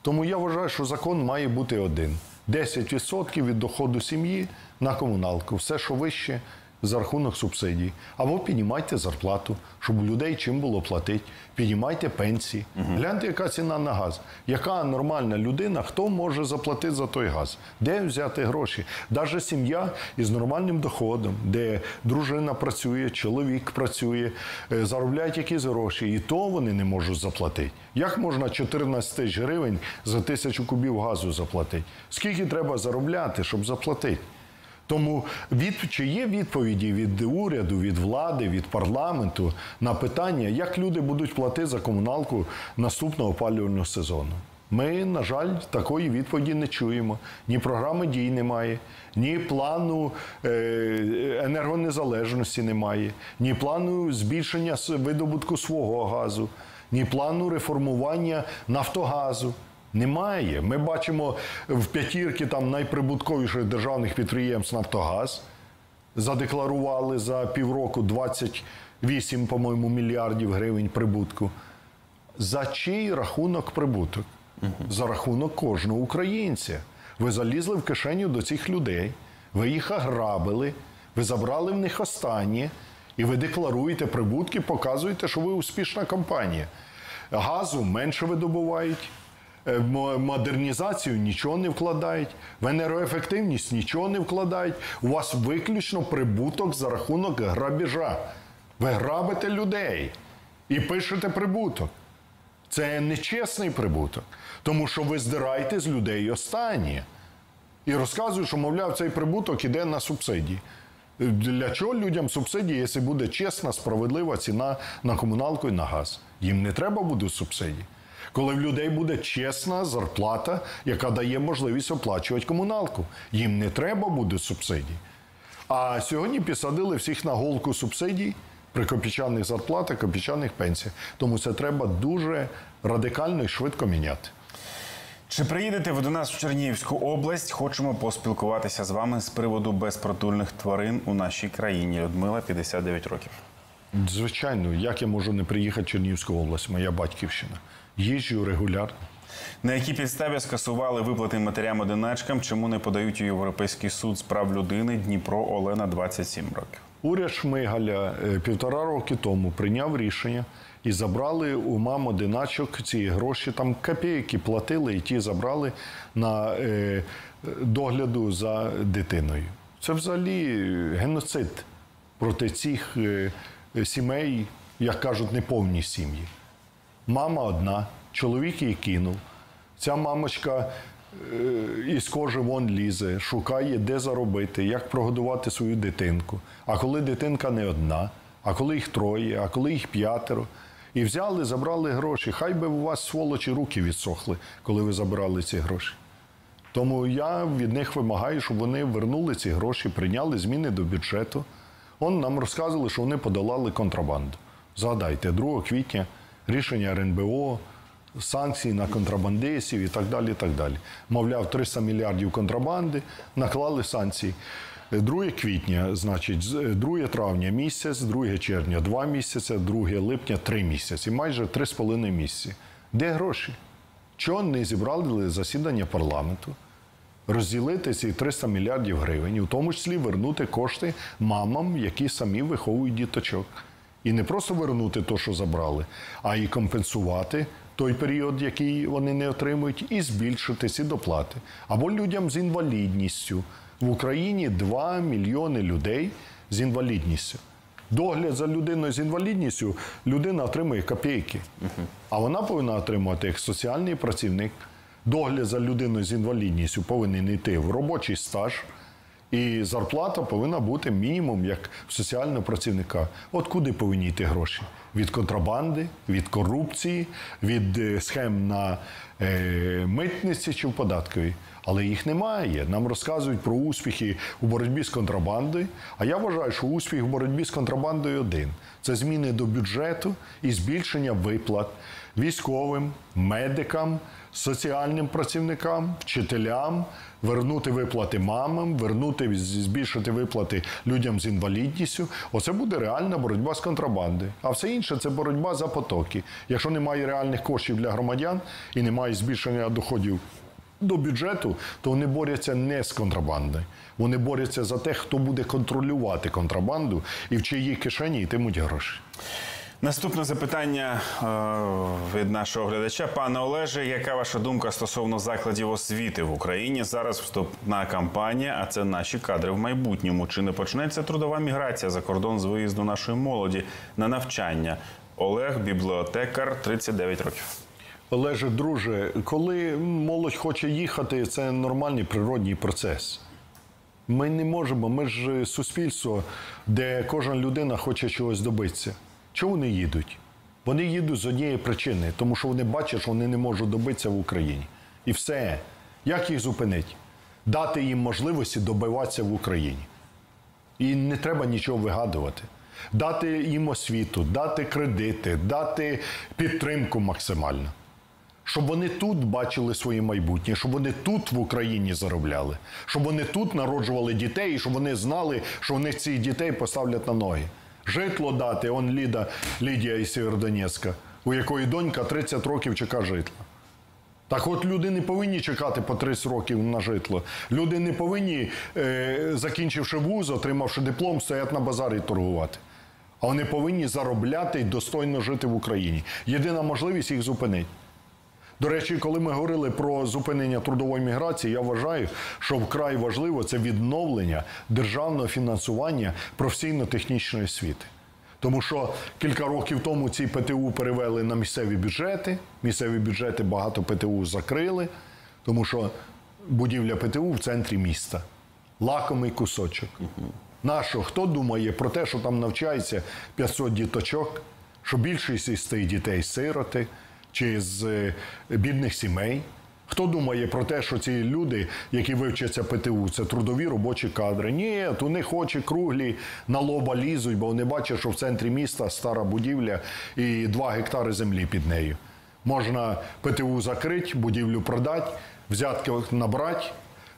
Тому я вважаю, що закон має бути один. десять відсотків від доходу сім'ї на комуналку. Все, що вище – за рахунок субсидій. Або піднімайте зарплату, щоб у людей чим було платити. Піднімайте пенсії. Угу. Гляньте, яка ціна на газ. Яка нормальна людина, хто може заплатити за той газ? Де взяти гроші? Навіть сім'я із нормальним доходом, де дружина працює, чоловік працює, заробляють якісь гроші, і то вони не можуть заплатити. Як можна чотирнадцять тисяч гривень за тисячу кубів газу заплатити? Скільки треба заробляти, щоб заплатити? Тому від, чи є відповіді від уряду, від влади, від парламенту на питання, як люди будуть платити за комуналку наступного опалювального сезону? Ми, на жаль, такої відповіді не чуємо. Ні програми дій немає, ні плану енергонезалежності немає, ні плану збільшення видобутку свого газу, ні плану реформування Нафтогазу. Немає. Ми бачимо в п'ятірці там найприбутковіших державних підприємств «Нафтогаз». Задекларували за півроку двадцять вісім, по-моєму, мільярдів гривень прибутку. За чий рахунок прибуток? За рахунок кожного українця. Ви залізли в кишеню до цих людей, ви їх ограбили, ви забрали в них останнє, і ви декларуєте прибутки, показуєте, що ви успішна компанія. Газу менше видобувають. В модернізацію нічого не вкладають, в енергоефективність нічого не вкладають. У вас виключно прибуток за рахунок грабежа. Ви грабите людей і пишете прибуток. Це нечесний прибуток, тому що ви здираєте з людей останнє. І розказують, що, мовляв, цей прибуток іде на субсидії. Для чого людям субсидії, якщо буде чесна, справедлива ціна на комуналку і на газ? Їм не треба будуть субсидії. Коли в людей буде чесна зарплата, яка дає можливість оплачувати комуналку, їм не треба будуть субсидії. А сьогодні підсадили всіх на голку субсидій при копійчаних зарплатах, копійчаних пенсіях. Тому це треба дуже радикально і швидко міняти. Чи приїдете ви до нас в Чернігівську область? Хочемо поспілкуватися з вами з приводу безпритульних тварин у нашій країні. Людмила, п'ятдесят дев'ять років. Звичайно, як я можу не приїхати в Чернігівську область, моя батьківщина. Їжджу регулярно. На якій підставі скасували виплати матерям-одиначкам? Чому не подають у Європейський суд з прав людини? Дніпро, Олена, двадцять сім років. Уряд Шмигаля півтора роки тому прийняв рішення і забрали у мам-одиначок ці гроші. Там копійки платили і ті забрали на е, догляду за дитиною. Це взагалі геноцид проти цих е, сімей, як кажуть, неповні сім'ї. Мама одна, чоловік її кинув. Ця мамочка із кожи вон лізе, шукає, де заробити, як прогодувати свою дитинку. А коли дитинка не одна, а коли їх троє, а коли їх п'ятеро. І взяли, забрали гроші. Хай би у вас, сволочі, руки відсохли, коли ви забирали ці гроші. Тому я від них вимагаю, щоб вони вернули ці гроші, прийняли зміни до бюджету. Он нам розказували, що вони подолали контрабанду. Згадайте, другого квітня, рішення РНБО, санкції на контрабандистів і так далі, і так далі. Мовляв, триста мільярдів контрабанди, наклали санкції. друге квітня, значить, друге травня місяць, друге червня два місяці, друге липня три місяці, майже три з половиною місяці. Де гроші? Чого не зібрали засідання парламенту? Розділити ці триста мільярдів гривень, у тому числі вернути кошти мамам, які самі виховують діточок. І не просто вернути те, що забрали, а і компенсувати той період, який вони не отримують, і збільшити ці доплати. Або людям з інвалідністю. В Україні два мільйони людей з інвалідністю. Догляд за людиною з інвалідністю, людина отримує копійки. А вона повинна отримувати як соціальний працівник. Догляд за людиною з інвалідністю повинен йти в робочий стаж. І зарплата повинна бути мінімум, як в соціального працівника. От куди повинні йти гроші? Від контрабанди, від корупції, від схем на е, митниці чи в податковій. Але їх немає. Нам розказують про успіхи у боротьбі з контрабандою. А я вважаю, що успіх у боротьбі з контрабандою один. Це зміни до бюджету і збільшення виплат військовим, медикам, соціальним працівникам, вчителям, вернути виплати мамам, вернути, збільшити виплати людям з інвалідністю. Оце буде реальна боротьба з контрабандою. А все інше – це боротьба за потоки. Якщо немає реальних коштів для громадян і немає збільшення доходів до бюджету, то вони борються не з контрабандою. Вони борються за те, хто буде контролювати контрабанду і в чиїй кишені йтимуть гроші. Наступне запитання від нашого глядача. Пане Олеже, яка ваша думка стосовно закладів освіти в Україні? Зараз вступна кампанія, а це наші кадри в майбутньому. Чи не почнеться трудова міграція за кордон з виїзду нашої молоді на навчання? Олег, бібліотекар, тридцять дев'ять років. Олеже, друже, коли молодь хоче їхати, це нормальний природній процес. Ми не можемо, ми ж суспільство, де кожна людина хоче чогось добитися. Чому вони їдуть? Вони їдуть з однієї причини, тому що вони бачать, що вони не можуть добитися в Україні. І все. Як їх зупинити? Дати їм можливості добиватися в Україні. І не треба нічого вигадувати. Дати їм освіту, дати кредити, дати підтримку максимально. Щоб вони тут бачили своє майбутнє, щоб вони тут в Україні заробляли, щоб вони тут народжували дітей, і щоб вони знали, що вони цих дітей поставлять на ноги. Житло дати, он Ліда, Лідія із Сєвєродонецька, у якої донька тридцять років чекає житла. Так от люди не повинні чекати по тридцять років на житло. Люди не повинні, е, закінчивши вуз, отримавши диплом, стояти на базарі і торгувати. А вони повинні заробляти і достойно жити в Україні. Єдина можливість їх зупинити. До речі, коли ми говорили про зупинення трудової міграції, я вважаю, що вкрай важливо – це відновлення державного фінансування професійно-технічної освіти. Тому що кілька років тому ці ПТУ перевели на місцеві бюджети, місцеві бюджети багато ПТУ закрили, тому що будівля ПТУ в центрі міста. Лакомий кусочок. Угу. Нащо? Хто думає про те, що там навчається п'ятсот діточок, що більшість із тих дітей сироти чи з бідних сімей? Хто думає про те, що ці люди, які вивчаться ПТУ, це трудові робочі кадри? Ні, у них очі круглі, на лоба лізуть, бо вони бачать, що в центрі міста стара будівля і два гектари землі під нею. Можна ПТУ закрити, будівлю продати, взятки набрати,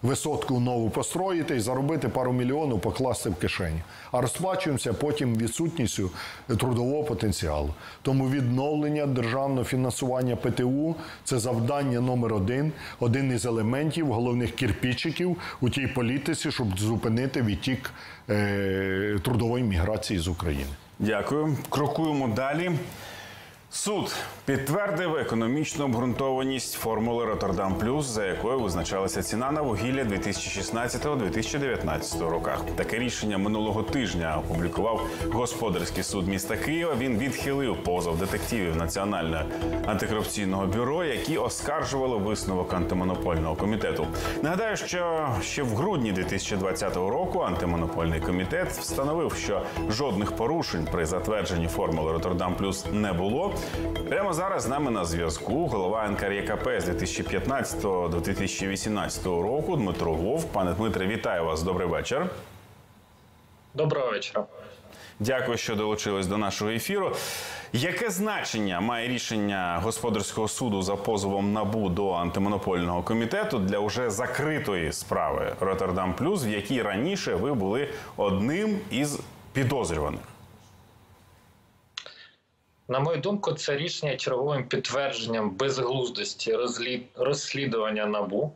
висотку нову построїти і заробити пару мільйонів, покласти в кишені. А розплачуємося потім відсутністю трудового потенціалу. Тому відновлення державного фінансування ПТУ – це завдання номер один, один із елементів, головних кирпичиків у тій політиці, щоб зупинити відтік е, трудової міграції з України. Дякую. Крокуємо далі. Суд підтвердив економічну обґрунтованість формули «Роттердам плюс», за якою визначалася ціна на вугілля дві тисячі шістнадцятого - дві тисячі дев'ятнадцятого роках. Таке рішення минулого тижня опублікував Господарський суд міста Києва. Він відхилив позов детективів Національного антикорупційного бюро, які оскаржували висновок Антимонопольного комітету. Нагадаю, що ще в грудні дві тисячі двадцятого року Антимонопольний комітет встановив, що жодних порушень при затвердженні формули «Роттердам плюс» не було. Прямо зараз з нами на зв'язку голова ен ка ер і ка пе з дві тисячі п'ятнадцятого - дві тисячі вісімнадцятого року Дмитро Гов. Пане Дмитре, вітаю вас. Добрий вечір. Доброго вечора. Дякую, що долучились до нашого ефіру. Яке значення має рішення Господарського суду за позовом НАБУ до Антимонопольного комітету для уже закритої справи «Роттердам плюс», в якій раніше ви були одним із підозрюваних? На мою думку, це рішення черговим підтвердженням безглуздості розслідування НАБУ.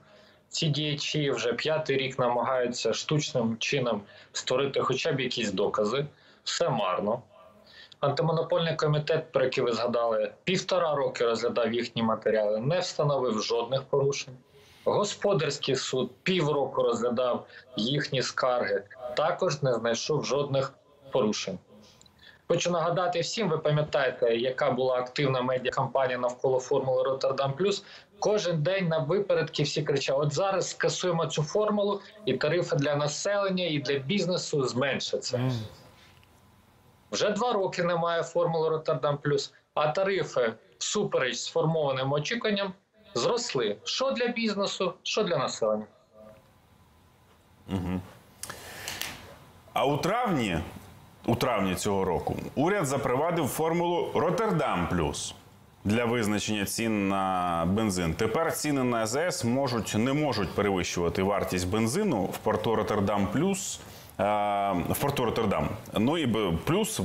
Ці діячі вже п'ятий рік намагаються штучним чином створити хоча б якісь докази. Все марно. Антимонопольний комітет, про який ви згадали, півтора роки розглядав їхні матеріали, не встановив жодних порушень. Господарський суд півроку розглядав їхні скарги, також не знайшов жодних порушень. Хочу нагадати всім, ви пам'ятаєте, яка була активна медіакампанія навколо формули «Роттердам плюс». Кожен день на випередки всі кричали: от зараз скасуємо цю формулу і тарифи для населення і для бізнесу зменшаться. Mm. Вже два роки немає формули «Роттердам плюс», а тарифи всупереч сформованим очікуванням зросли. Що для бізнесу, що для населення. Mm-hmm. А у травні... У травні цього року уряд запровадив формулу «Роттердам плюс» для визначення цін на бензин. Тепер ціни на АЗС можуть, не можуть перевищувати вартість бензину в порту «Роттердам плюс», в порту «Роттердам». Ну і плюс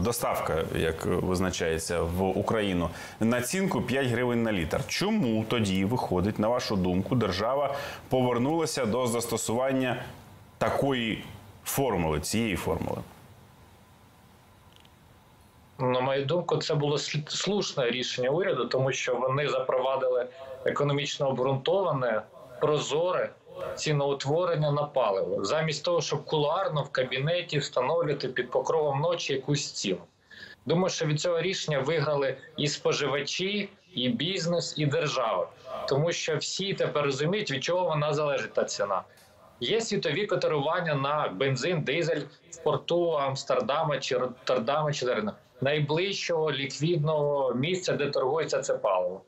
доставка, як визначається, в Україну, націнку п'ять гривень на літр. Чому тоді, виходить, на вашу думку, держава повернулася до застосування такої формули, цієї формули? На мою думку, це було слушне рішення уряду, тому що вони запровадили економічно обґрунтоване, прозоре ціноутворення на паливо, замість того, щоб кулуарно в кабінеті встановлювати під покровом ночі якусь ціну. Думаю, що від цього рішення виграли і споживачі, і бізнес, і держава. Тому що всі тепер розуміють, від чого вона залежить, та ціна. Є світові котирування на бензин, дизель в порту Амстердама чи Роттердама чи Дарина. Найближчого ліквідного місця, де торгується це паливо.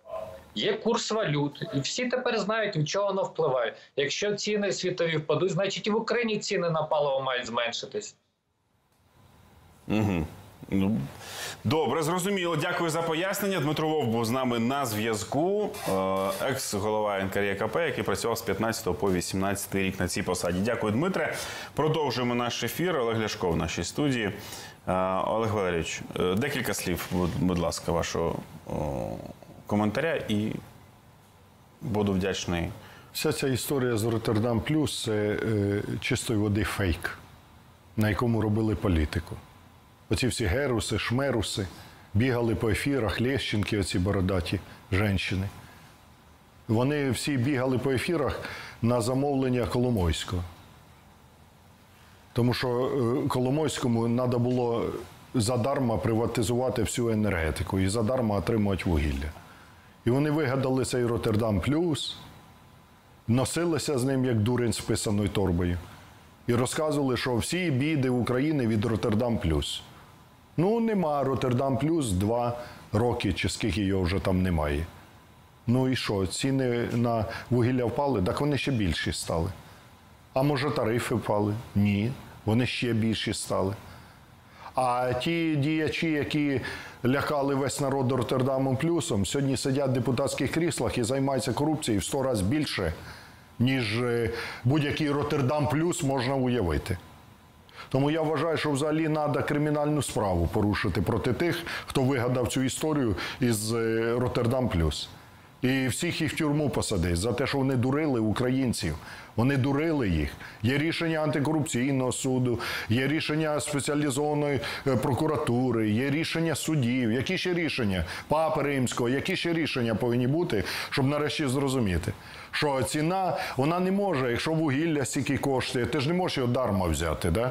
Є курс валют, і всі тепер знають, від чого воно впливає. Якщо ціни світові впадуть, значить і в Україні ціни на паливо мають зменшитись. Угу. Ну, добре, зрозуміло. Дякую за пояснення. Дмитро Лінько був з нами на зв'язку, екс-голова ен ка ер і ка пе, який працював з п'ятнадцятого по вісімнадцятий рік на цій посаді. Дякую, Дмитре. Продовжуємо наш ефір. Олег Ляшко в нашій студії. Олег Валерійович, декілька слів, будь ласка, вашого коментаря, і буду вдячний. Вся ця історія з «Роттердам плюс» – це чистої води фейк, на якому робили політику. Оці всі геруси, шмеруси, бігали по ефірах, Лещенки, оці бородаті жінки. Вони всі бігали по ефірах на замовлення Коломойського. Тому що Коломойському треба було задарма приватизувати всю енергетику і задарма отримувати вугілля. І вони вигадали цей «Роттердам плюс», носилися з ним, як дурень з писаною торбою, і розказували, що всі біди України від «Роттердам плюс». Ну, нема «Роттердам плюс» два роки, чи скільки його вже там немає. Ну і що, ціни на вугілля впали? Так вони ще більші стали. А може тарифи впали? Ні, вони ще більші стали. А ті діячі, які лякали весь народ «Роттердамом плюсом», сьогодні сидять в депутатських кріслах і займаються корупцією в сто разів більше, ніж будь-який «Роттердам плюс» можна уявити. Тому я вважаю, що взагалі треба кримінальну справу порушити проти тих, хто вигадав цю історію із «Роттердам плюс». І всіх їх в тюрму посадить за те, що вони дурили українців. Вони дурили їх. Є рішення антикорупційного суду, є рішення спеціалізованої прокуратури, є рішення судів. Які ще рішення? Папи Римського, які ще рішення повинні бути, щоб нарешті зрозуміти, що ціна, вона не може, якщо вугілля стільки коштує, ти ж не можеш його дарма взяти, да?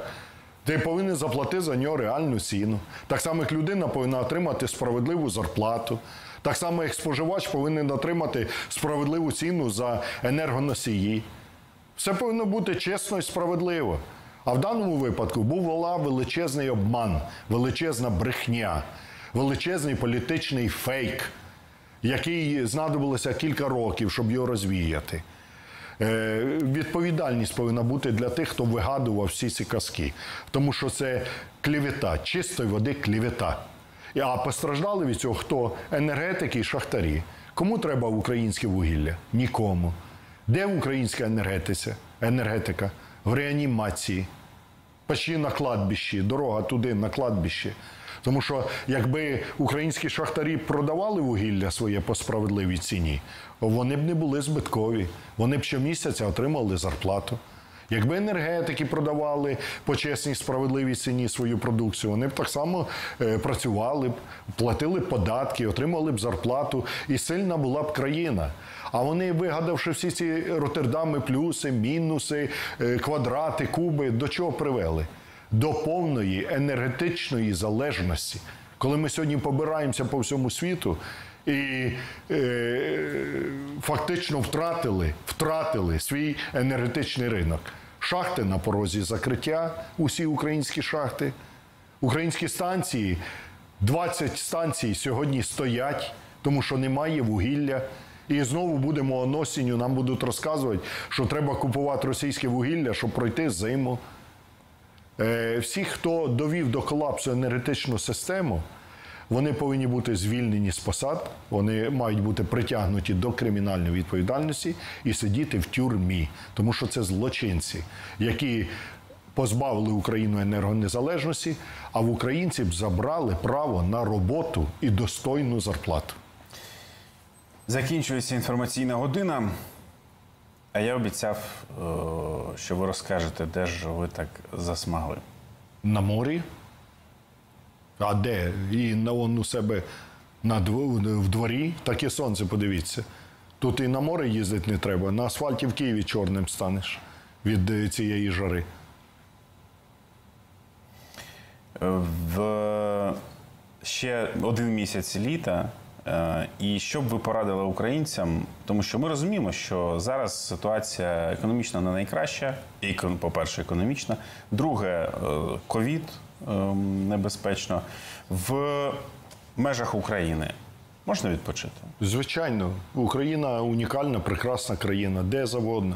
Ти повинен заплатити за нього реальну ціну. Так само, як людина повинна отримати справедливу зарплату. Так само, як споживач повинен отримати справедливу ціну за енергоносії. Все повинно бути чесно і справедливо. А в даному випадку була величезний обман, величезна брехня, величезний політичний фейк, який знадобилося кілька років, щоб його розвіяти. Відповідальність повинна бути для тих, хто вигадував всі ці казки. Тому що це клевета, чистої води клевета. А постраждали від цього хто? Енергетики і шахтарі. Кому треба українське вугілля? Нікому. Де українська енергетика? В реанімації. Почти на кладбищі. Дорога туди, на кладбище. Тому що, якби українські шахтарі продавали вугілля своє по справедливій ціні, вони б не були збиткові. Вони б щомісяця отримали зарплату. Якби енергетики продавали по чесній, справедливій ціні свою продукцію, вони б так само працювали б, платили податки, отримали б зарплату, і сильна була б країна. А вони, вигадавши всі ці «Роттердами плюси», мінуси, квадрати, куби, до чого привели? До повної енергетичної залежності. Коли ми сьогодні побираємося по всьому світу і е, фактично втратили, втратили свій енергетичний ринок. Шахти на порозі закриття, усі українські шахти. Українські станції, двадцять станцій сьогодні стоять, тому що немає вугілля. І знову будемо осінню, нам будуть розказувати, що треба купувати російське вугілля, щоб пройти зиму. Е, всі, хто довів до колапсу енергетичну систему, вони повинні бути звільнені з посад, вони мають бути притягнуті до кримінальної відповідальності і сидіти в тюрмі. Тому що це злочинці, які позбавили Україну енергонезалежності, а в українців забрали право на роботу і достойну зарплату. Закінчується інформаційна година. А я обіцяв, що ви розкажете, де ж ви так засмагли. На морі. А де? І он у себе на дв... в дворі. Таке сонце, подивіться. Тут і на море їздити не треба. На асфальті в Києві чорним станеш від цієї жари. В... Ще один місяць літа. І що б ви порадили українцям? Тому що ми розуміємо, що зараз ситуація економічна не найкраща. І, по-перше, економічна. Друге, ковід. Небезпечно. В межах України можна відпочити? Звичайно. Україна унікальна, прекрасна країна, де завгодно.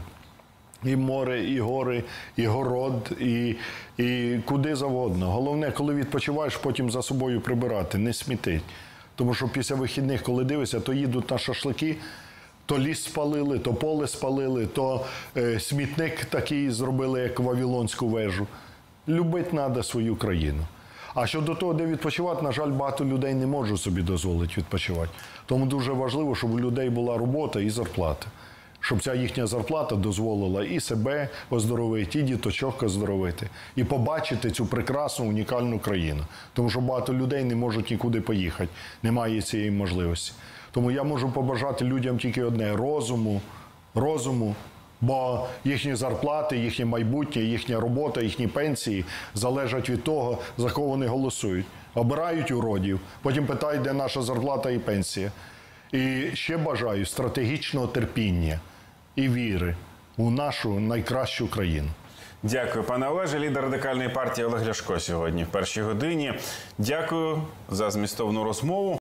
І море, і гори, і город, і, і куди завгодно. Головне, коли відпочиваєш, потім за собою прибирати, не смітить. Тому що після вихідних, коли дивишся, то їдуть на шашлики, то ліс спалили, то поле спалили, то е, смітник такий зробили, як Вавилонську вежу. Любити треба свою країну. А щодо того, де відпочивати, на жаль, багато людей не може собі дозволити відпочивати. Тому дуже важливо, щоб у людей була робота і зарплата. Щоб ця їхня зарплата дозволила і себе оздоровити, і діточок оздоровити. І побачити цю прекрасну, унікальну країну. Тому що багато людей не можуть нікуди поїхати. Немає цієї можливості. Тому я можу побажати людям тільки одне – розуму, розуму Бо їхні зарплати, їхнє майбутнє, їхня робота, їхні пенсії залежать від того, за кого вони голосують. Обирають уродів, потім питають, де наша зарплата і пенсія. І ще бажаю стратегічного терпіння і віри у нашу найкращу країну. Дякую, пане Олеже. Лідер Радикальної партії Олег Ляшко сьогодні в першій годині. Дякую за змістовну розмову.